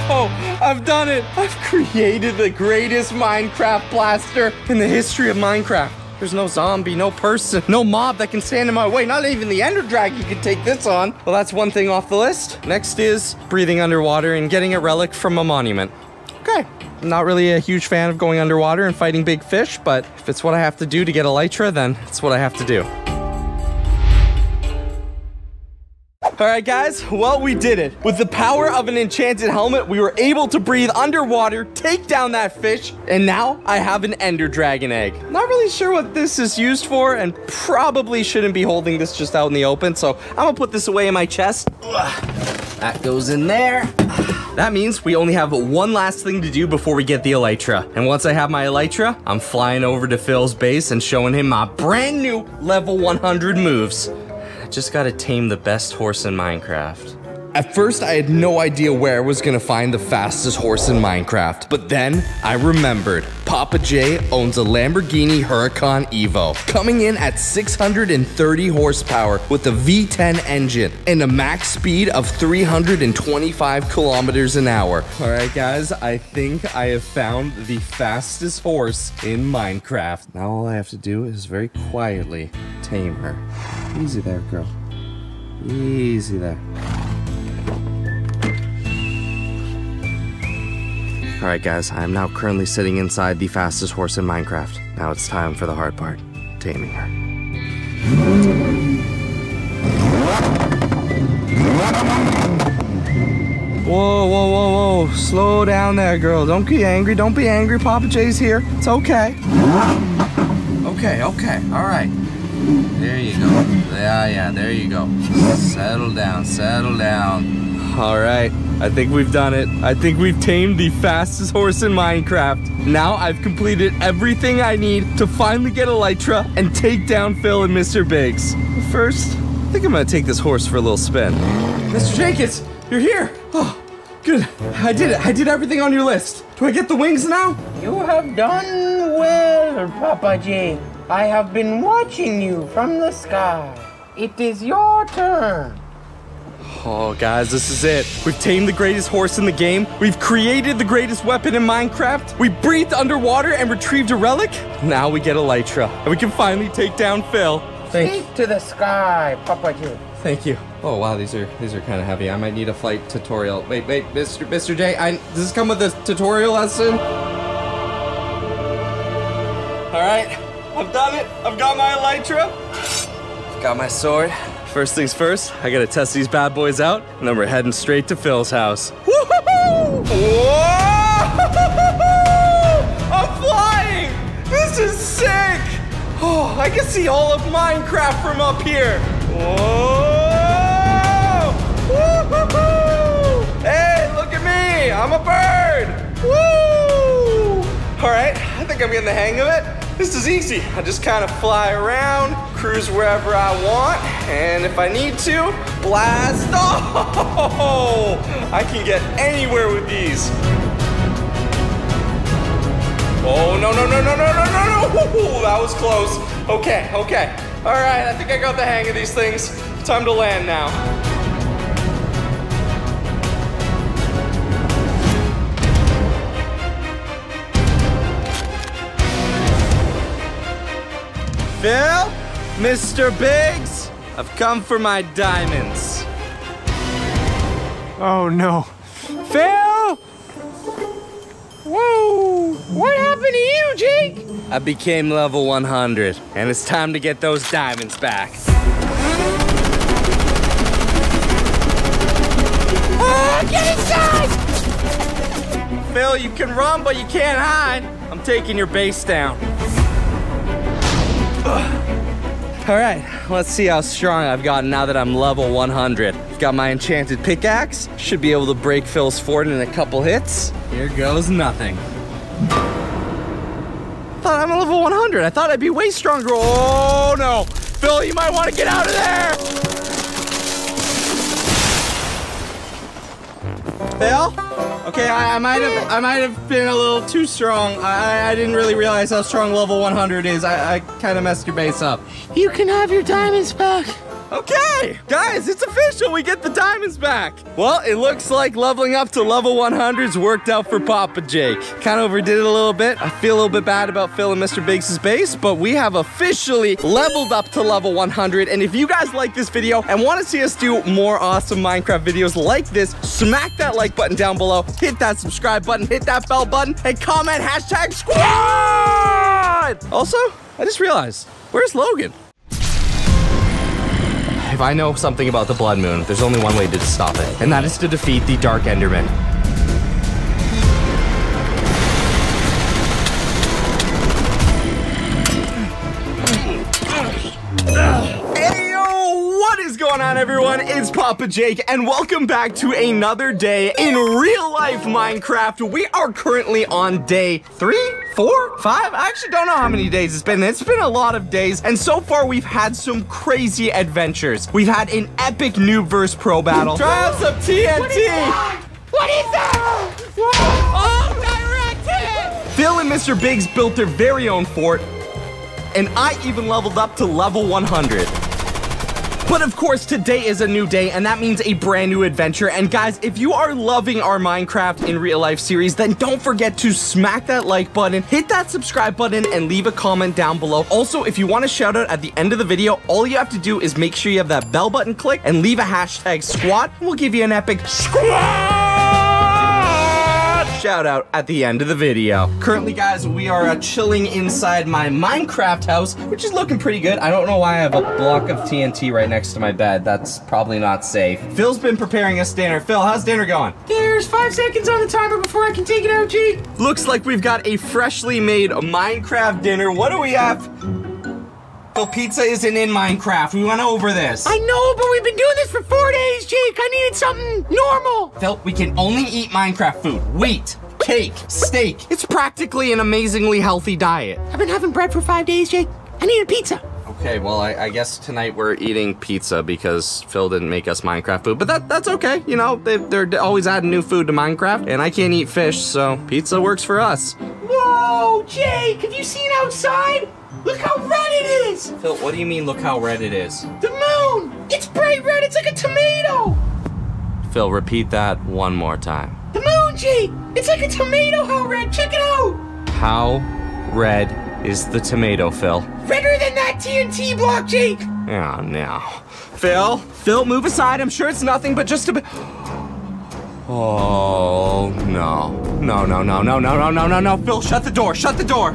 Oh, I've done it! I've created the greatest Minecraft blaster in the history of Minecraft. There's no zombie, no person, no mob that can stand in my way. Not even the Ender Dragon can take this on. Well, that's one thing off the list. Next is breathing underwater and getting a relic from a monument. Okay, I'm not really a huge fan of going underwater and fighting big fish, but if it's what I have to do to get Elytra, then it's what I have to do. All right, guys, well, we did it. With the power of an enchanted helmet, we were able to breathe underwater, take down that fish, and now I have an Ender Dragon egg. Not really sure what this is used for, and probably shouldn't be holding this just out in the open, so I'm gonna put this away in my chest. That goes in there. That means we only have one last thing to do before we get the Elytra. And once I have my Elytra, I'm flying over to Phil's base and showing him my brand new level one hundred moves. Just gotta tame the best horse in Minecraft. At first, I had no idea where I was gonna find the fastest horse in Minecraft, but then I remembered. Papa Jay owns a Lamborghini Huracan Evo, coming in at six hundred thirty horsepower with a V ten engine and a max speed of three hundred twenty-five kilometers an hour. All right, guys, I think I have found the fastest horse in Minecraft. Now all I have to do is very quietly tame her. Easy there, girl. Easy there. All right, guys, I am now currently sitting inside the fastest horse in Minecraft. Now it's time for the hard part, taming her. Whoa, whoa, whoa, whoa. Slow down there, girl. Don't be angry. Don't be angry. Papa Jay's here. It's okay. Okay, okay. All right. There you go. Yeah, yeah, there you go. Settle down, settle down. All right. I think we've done it. I think we've tamed the fastest horse in Minecraft. Now I've completed everything I need to finally get Elytra and take down Phil and Mister Biggs. First, I think I'm gonna take this horse for a little spin. Mister Jenkins, you're here. Oh, Good. I did it. I did everything on your list. Do I get the wings now? You have done well, Papa Jake. I have been watching you from the sky. It is your turn. Oh, guys, this is it. We've tamed the greatest horse in the game. We've created the greatest weapon in Minecraft. We breathed underwater and retrieved a relic. Now we get Elytra, and we can finally take down Phil. Speak to the sky, Papa Jake. Thank you. Oh wow, these are these are kind of heavy. I might need a flight tutorial. Wait, wait, Mister Mister J, I, does this come with a tutorial lesson? All right, I've done it. I've got my Elytra. I've got my sword. First things first, I gotta test these bad boys out, and then we're heading straight to Phil's house. Woo-hoo-hoo! Whoa! I'm flying. This is sick. Oh, I can see all of Minecraft from up here. Whoa! Hey, look at me! I'm a bird! Woo! Alright, I think I'm getting the hang of it. This is easy. I just kind of fly around, cruise wherever I want, and if I need to, blast off! I can get anywhere with these. Oh, no, no, no, no, no, no, no, no! That was close. Okay, okay. Alright, I think I got the hang of these things. Time to land now. Phil, Mister Biggs, I've come for my diamonds. Oh no. Phil! Whoa! What happened to you, Jake? I became level one hundred, and it's time to get those diamonds back. Oh, get inside! Phil, you can run, but you can't hide. I'm taking your base down. All right, let's see how strong I've gotten now that I'm level one hundred. I've got my enchanted pickaxe. Should be able to break Phil's fort in a couple hits. Here goes nothing. Thought I'm a level one hundred. I thought I'd be way stronger. Oh no. Phil, you might want to get out of there. Phil? Okay, I, I might have I might have been a little too strong. I, I didn't really realize how strong level one hundred is. I, I kind of messed your base up. You can have your diamonds back. Okay, guys, it's official. We get the diamonds back. Well, it looks like leveling up to level one hundred's worked out for Papa Jake. Kind of overdid it a little bit. I feel a little bit bad about Phil and Mister Biggs' base, but we have officially leveled up to level one hundred. And if you guys like this video and want to see us do more awesome Minecraft videos like this, smack that like button down below, hit that subscribe button, hit that bell button, and comment hashtag squad! Also, I just realized, where's Logan? If I know something about the Blood Moon, there's only one way to stop it, and that is to defeat the Dark Enderman. Heyo! What is going on, everyone? It's Papa Jake, and welcome back to another day in real-life Minecraft. We are currently on day three. Four? Five? I actually don't know how many days it's been. It's been a lot of days, and so far we've had some crazy adventures. We've had an epic noob versus pro battle. Try out some T N T! What is that? What is that? Oh, directed! Phil and Mister Biggs built their very own fort, and I even leveled up to level one hundred. But of course, today is a new day, and that means a brand new adventure. And guys, if you are loving our Minecraft in real life series, then don't forget to smack that like button, hit that subscribe button, and leave a comment down below. Also, if you want a shout out at the end of the video, all you have to do is make sure you have that bell button click and leave a hashtag squad, and we'll give you an epic squad shout out at the end of the video. Currently, guys, we are uh, chilling inside my Minecraft house, which is looking pretty good. I don't know why I have a block of T N T right next to my bed. That's probably not safe. Phil's been preparing us dinner. Phil, how's dinner going? There's five seconds on the timer before I can take it out, Jake. Looks like we've got a freshly made Minecraft dinner. What do we have? Well, pizza isn't in Minecraft. We went over this. I know, but we've been doing this for four days, Jake. I needed something normal. Phil, we can only eat Minecraft food. Wheat, cake, steak. It's practically an amazingly healthy diet. I've been having bread for five days, Jake. I need a pizza. Okay, well, I, I guess tonight we're eating pizza because Phil didn't make us Minecraft food, but that that's okay. You know, they, they're always adding new food to Minecraft, and I can't eat fish, so pizza works for us. Whoa, Jake, have you seen outside? Look how red it is! Phil, what do you mean, look how red it is? The moon! It's bright red, it's like a tomato! Phil, repeat that one more time. The moon, Jake! It's like a tomato, how red, check it out! How red is the tomato, Phil? Redder than that T N T block, Jake! Oh, no. Phil? Phil, move aside, I'm sure it's nothing but just a bit. Oh, no. No, no, no, no, no, no, no, no, no, Phil, shut the door, shut the door!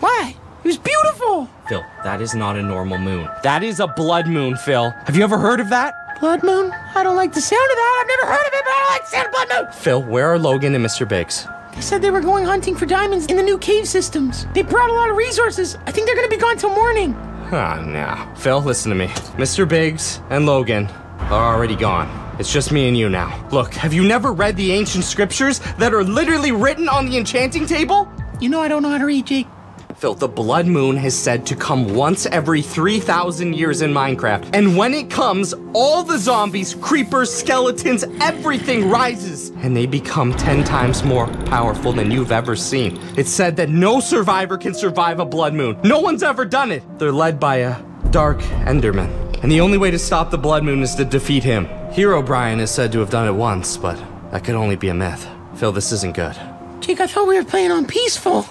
Why? It was beautiful! Phil, that is not a normal moon. That is a blood moon, Phil. Have you ever heard of that? Blood moon? I don't like the sound of that. I've never heard of it, but I don't like the sound of blood moon! Phil, where are Logan and Mister Biggs? They said they were going hunting for diamonds in the new cave systems. They brought a lot of resources. I think they're gonna be gone till morning. Oh, no. Phil, listen to me. Mister Biggs and Logan are already gone. It's just me and you now. Look, have you never read the ancient scriptures that are literally written on the enchanting table? You know I don't know how to read, Jake. Phil, the blood moon is said to come once every three thousand years in Minecraft. And when it comes, all the zombies, creepers, skeletons, everything rises. And they become ten times more powerful than you've ever seen. It's said that no survivor can survive a blood moon. No one's ever done it. They're led by a dark Enderman. And the only way to stop the blood moon is to defeat him. Herobrine is said to have done it once, but that could only be a myth. Phil, this isn't good. Jake, I thought we were playing on peaceful.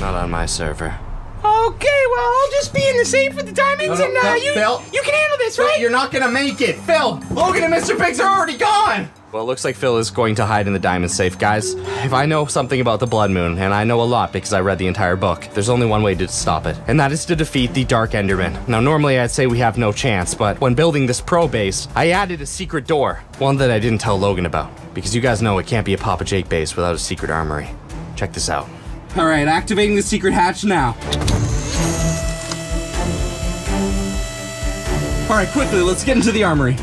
Not on my server. Okay, well, I'll just be in the safe with the diamonds, no, and uh, no, you, Phil, you can handle this, Phil, right? You're not gonna make it. Phil, Logan and Mister Biggs are already gone. Well, it looks like Phil is going to hide in the diamond safe, guys. If I know something about the blood moon, and I know a lot because I read the entire book, there's only one way to stop it, and that is to defeat the Dark Enderman. Now, normally I'd say we have no chance, but when building this pro base, I added a secret door, one that I didn't tell Logan about, because you guys know it can't be a Papa Jake base without a secret armory. Check this out. All right, activating the secret hatch now. All right, quickly, let's get into the armory.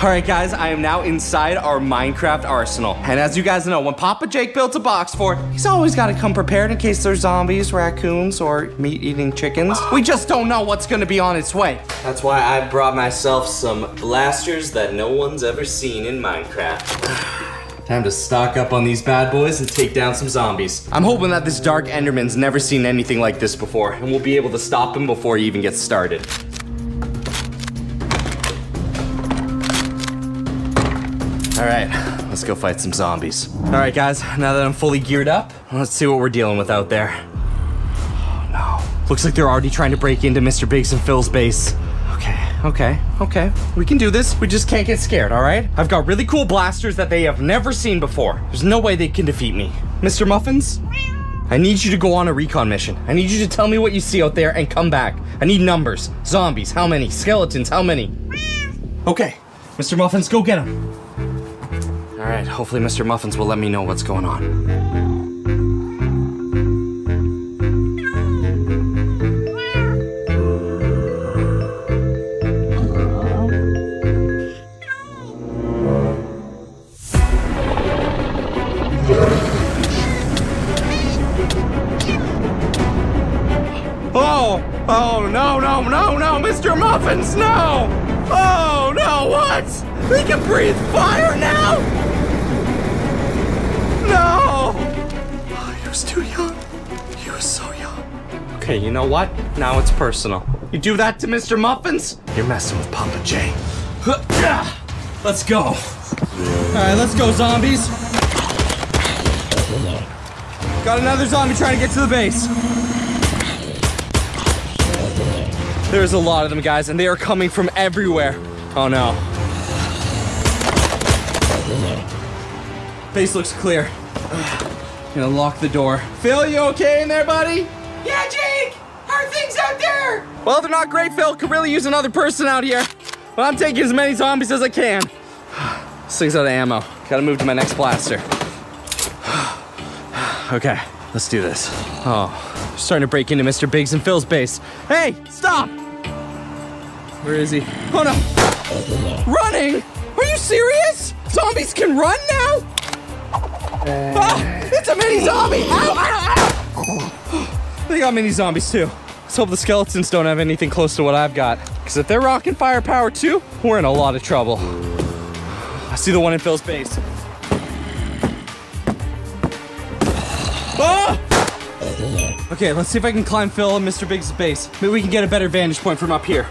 Alright guys, I am now inside our Minecraft arsenal. And as you guys know, when Papa Jake built a box for it, he's always gotta come prepared in case there's zombies, raccoons, or meat-eating chickens. We just don't know what's gonna be on its way. That's why I brought myself some blasters that no one's ever seen in Minecraft. Time to stock up on these bad boys and take down some zombies. I'm hoping that this Dark Enderman's never seen anything like this before, and we'll be able to stop him before he even gets started. All right, let's go fight some zombies. All right, guys, now that I'm fully geared up, let's see what we're dealing with out there. Oh, no. Looks like they're already trying to break into Mister Biggs and Phil's base. Okay, okay, okay. We can do this. We just can't get scared, all right? I've got really cool blasters that they have never seen before. There's no way they can defeat me. Mister Muffins, I need you to go on a recon mission. I need you to tell me what you see out there and come back. I need numbers. Zombies, how many? Skeletons, how many? Okay, Mister Muffins, go get him. All right, hopefully Mister Muffins will let me know what's going on. Oh, oh, no, no, no, no, Mister Muffins, no! Oh, no, what? We can breathe fire now? No! Oh, he was too young. He was so young. Okay, you know what? Now it's personal. You do that to Mister Muffins? You're messing with Papa Jay. Let's go. All right, let's go, zombies. Got another zombie trying to get to the base. There's a lot of them, guys, and they are coming from everywhere. Oh, no. Base looks clear. Gonna lock the door. Phil, you okay in there, buddy? Yeah, Jake! How are things out there? Well, they're not great, Phil. Could really use another person out here. But I'm taking as many zombies as I can. This thing's out of ammo. Gotta move to my next blaster. Okay, let's do this. Oh, I'm starting to break into Mister Biggs and Phil's base. Hey, stop! Where is he? Oh no! Running? Are you serious? Zombies can run now? Uh, ah, it's a mini zombie! Ow, ow, ow. They got mini zombies too. Let's hope the skeletons don't have anything close to what I've got. Because if they're rocking firepower too, we're in a lot of trouble. I see the one in Phil's base. Ah! Okay, let's see if I can climb Phil and Mister Biggs' base. Maybe we can get a better vantage point from up here.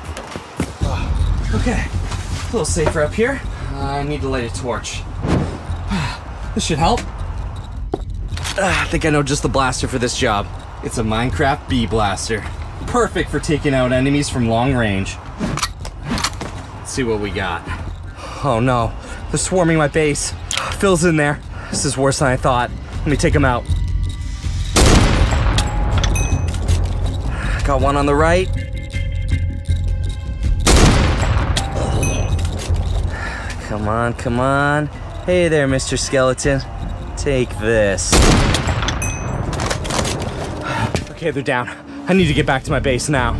Okay, a little safer up here. I need to light a torch. This should help. Ah, I think I know just the blaster for this job. It's a Minecraft bee blaster. Perfect for taking out enemies from long range. Let's see what we got. Oh no, they're swarming my base. Phil's in there. This is worse than I thought. Let me take him out. Got one on the right. Come on, come on. Hey there, Mister Skeleton. Take this. Okay, they're down. I need to get back to my base now.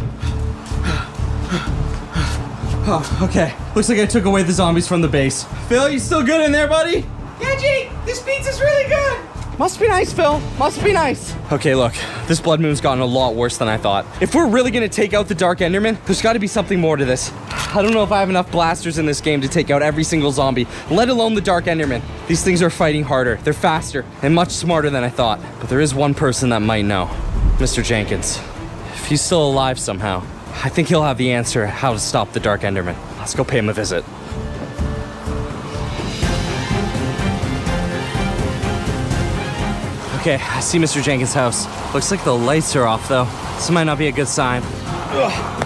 Oh, okay. Looks like I took away the zombies from the base. Phil, you still good in there, buddy? Yeah, Jake, this pizza's really good. Must be nice, Phil. Must be nice. Okay, look. This Blood Moon's gotten a lot worse than I thought. If we're really gonna take out the Dark Enderman, there's gotta be something more to this. I don't know if I have enough blasters in this game to take out every single zombie, let alone the Dark Enderman. These things are fighting harder, they're faster, and much smarter than I thought. But there is one person that might know. Mister Jenkins. If he's still alive somehow, I think he'll have the answer how to stop the Dark Enderman. Let's go pay him a visit. Okay, I see Mister Jenkins' house. Looks like the lights are off though. This might not be a good sign. Ugh.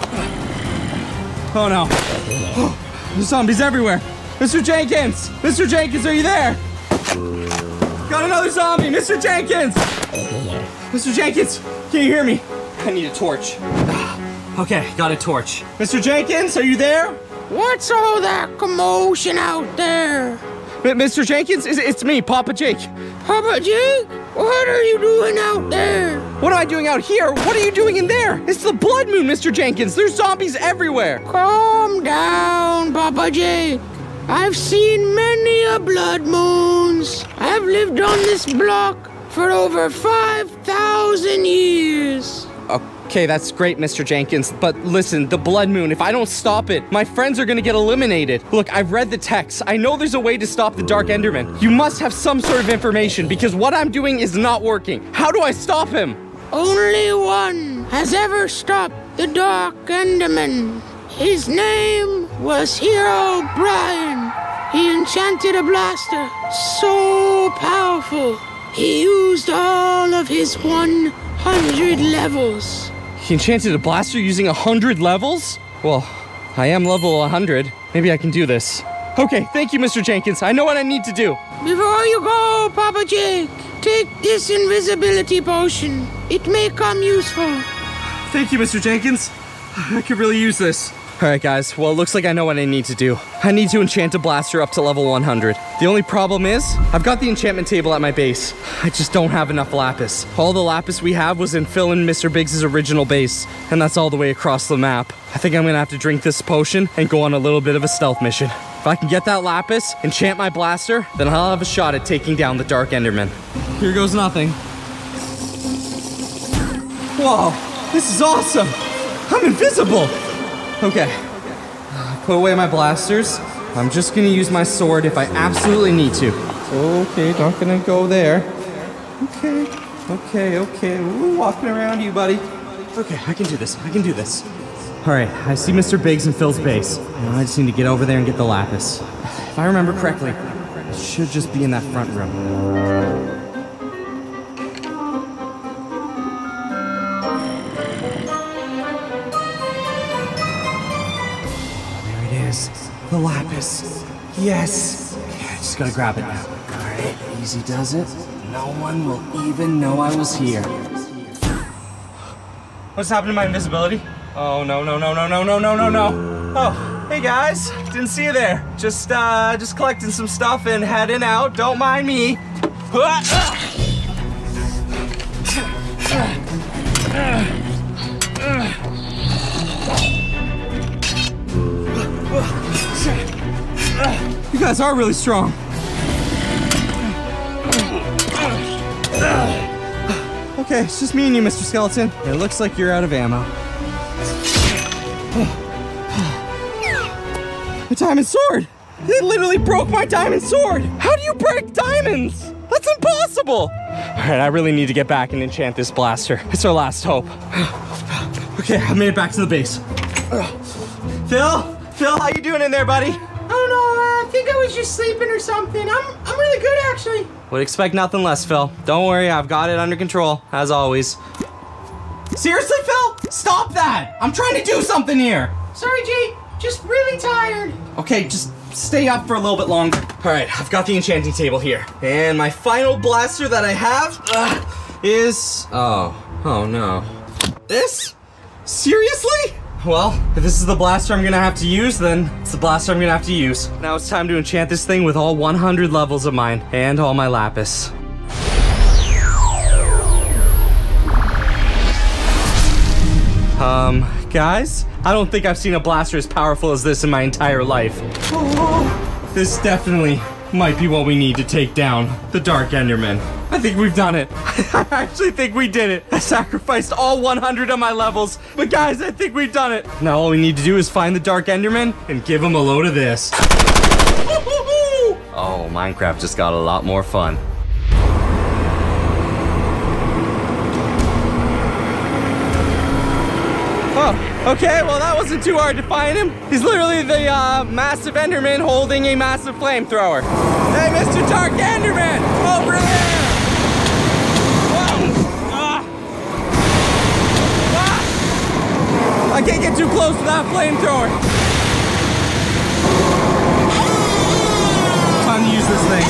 Oh no. Oh, there's zombies everywhere. Mister Jenkins! Mister Jenkins, are you there? Got another zombie! Mister Jenkins! Mister Jenkins, can you hear me? I need a torch. Okay, got a torch. Mister Jenkins, are you there? What's all that commotion out there? Mister Jenkins, it's me, Papa Jake. Papa Jake? What are you doing out there? What am I doing out here? What are you doing in there? It's the Blood Moon, Mister Jenkins. There's zombies everywhere. Calm down, Papa Jake. I've seen many a Blood Moons. I've lived on this block for over five thousand years. Okay, that's great, Mister Jenkins, but listen, the Blood Moon, if I don't stop it, my friends are gonna get eliminated. Look, I've read the text. I know there's a way to stop the Dark Enderman. You must have some sort of information because what I'm doing is not working. How do I stop him? Only one has ever stopped the Dark Enderman. His name was Herobrine. He enchanted a blaster so powerful, he used all of his one hundred levels. He enchanted a blaster using one hundred levels? Well, I am level one hundred. Maybe I can do this. Okay, thank you, Mister Jenkins. I know what I need to do. Before you go, Papa Jake, take this invisibility potion. It may come useful. Thank you, Mister Jenkins. I could really use this. All right, guys. Well, it looks like I know what I need to do. I need to enchant a blaster up to level one hundred. The only problem is, I've got the enchantment table at my base. I just don't have enough lapis. All the lapis we have was in Phil and Mister Biggs' original base, and that's all the way across the map. I think I'm gonna have to drink this potion and go on a little bit of a stealth mission. If I can get that lapis, enchant my blaster, then I'll have a shot at taking down the Dark Enderman. Here goes nothing. Whoa, this is awesome. I'm invisible. Okay, put away my blasters. I'm just gonna use my sword if I absolutely need to. Okay, not gonna go there. Okay, okay, okay. Ooh, walking around you, buddy. Okay, I can do this, I can do this. All right, I see Mister Biggs and Phil's base. Now I just need to get over there and get the lapis. If I remember correctly, it should just be in that front room. The lapis. Yes. Okay, I just gotta grab it now. All right, easy does it. No one will even know I was here. What's happened to my invisibility? Oh, no, no, no, no, no, no, no, no, no. Oh, hey guys, didn't see you there. Just, uh, just collecting some stuff and heading out. Don't mind me. You guys are really strong. Okay, it's just me and you, Mister Skeleton. It looks like you're out of ammo. A diamond sword! They literally broke my diamond sword! How do you break diamonds? That's impossible! Alright, I really need to get back and enchant this blaster. It's our last hope. Okay, I made it back to the base. Phil? Phil, how you doing in there, buddy? I don't know, uh, I think I was just sleeping or something. I'm, I'm really good, actually. Would expect nothing less, Phil. Don't worry, I've got it under control, as always. Seriously, Phil? Stop that! I'm trying to do something here! Sorry, G. Just really tired. Okay, just stay up for a little bit longer. All right, I've got the enchanting table here. And my final blaster that I have uh, is... Oh, oh no. This? Seriously? Well, if this is the blaster I'm gonna have to use, then it's the blaster I'm gonna have to use. Now it's time to enchant this thing with all one hundred levels of mine and all my lapis. Um, guys, I don't think I've seen a blaster as powerful as this in my entire life. Oh, this definitely might be what we need to take down the Dark Enderman. I think we've done it. I actually think we did it. I sacrificed all one hundred of my levels, but guys, I think we've done it. Now all we need to do is find the Dark Enderman and give him a load of this. Oh, Minecraft just got a lot more fun. Oh, okay, well that wasn't too hard to find him. He's literally the uh, massive Enderman holding a massive flamethrower. Hey, Mister Dark Enderman, over there! Whoa! Ah. Ah. I can't get too close to that flamethrower. Time to use this thing.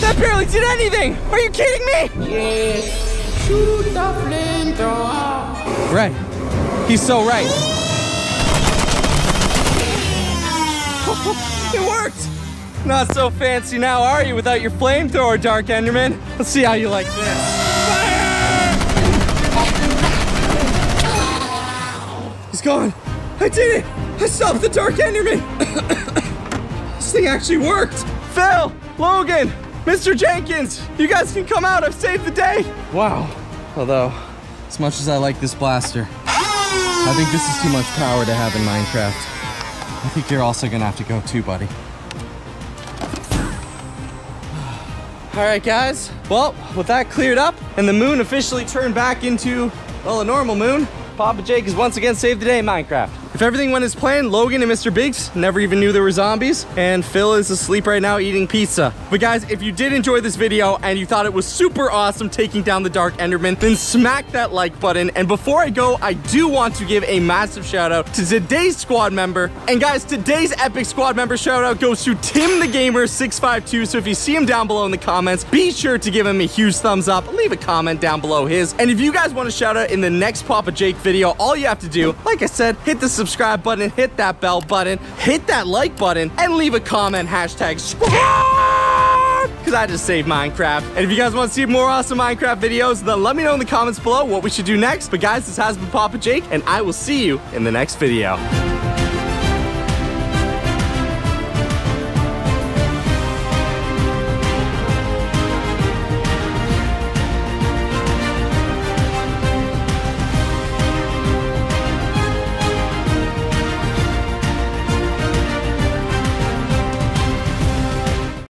That barely did anything! Are you kidding me? Yes. Shoot the flamethrower. Right. He's so right. It worked! Not so fancy now, are you, without your flamethrower, Dark Enderman? Let's see how you like this. Fire! He's gone. I did it! I stopped the Dark Enderman! This thing actually worked! Phil! Logan! Mister Jenkins, you guys can come out, I've saved the day! Wow, although, as much as I like this blaster, I think this is too much power to have in Minecraft. I think you're also gonna have to go too, buddy. All right, guys, well, with that cleared up, and the moon officially turned back into, well, a normal moon, Papa Jake has once again saved the day in Minecraft. If everything went as planned, Logan and Mister Biggs never even knew there were zombies, and Phil is asleep right now eating pizza. But guys, if you did enjoy this video and you thought it was super awesome taking down the Dark Enderman, then smack that like button. And before I go, I do want to give a massive shout out to today's squad member. And guys, today's epic squad member shout out goes to Tim the Gamer six five two. So if you see him down below in the comments, be sure to give him a huge thumbs up, leave a comment down below his. And if you guys want a shout out in the next Papa Jake video, all you have to do, like I said, hit the subscribe button, hit that bell button, hit that like button, and leave a comment, hashtag subscribe, because I just saved Minecraft. And if you guys want to see more awesome Minecraft videos, then let me know in the comments below what we should do next. But guys, this has been Papa Jake, and I will see you in the next video.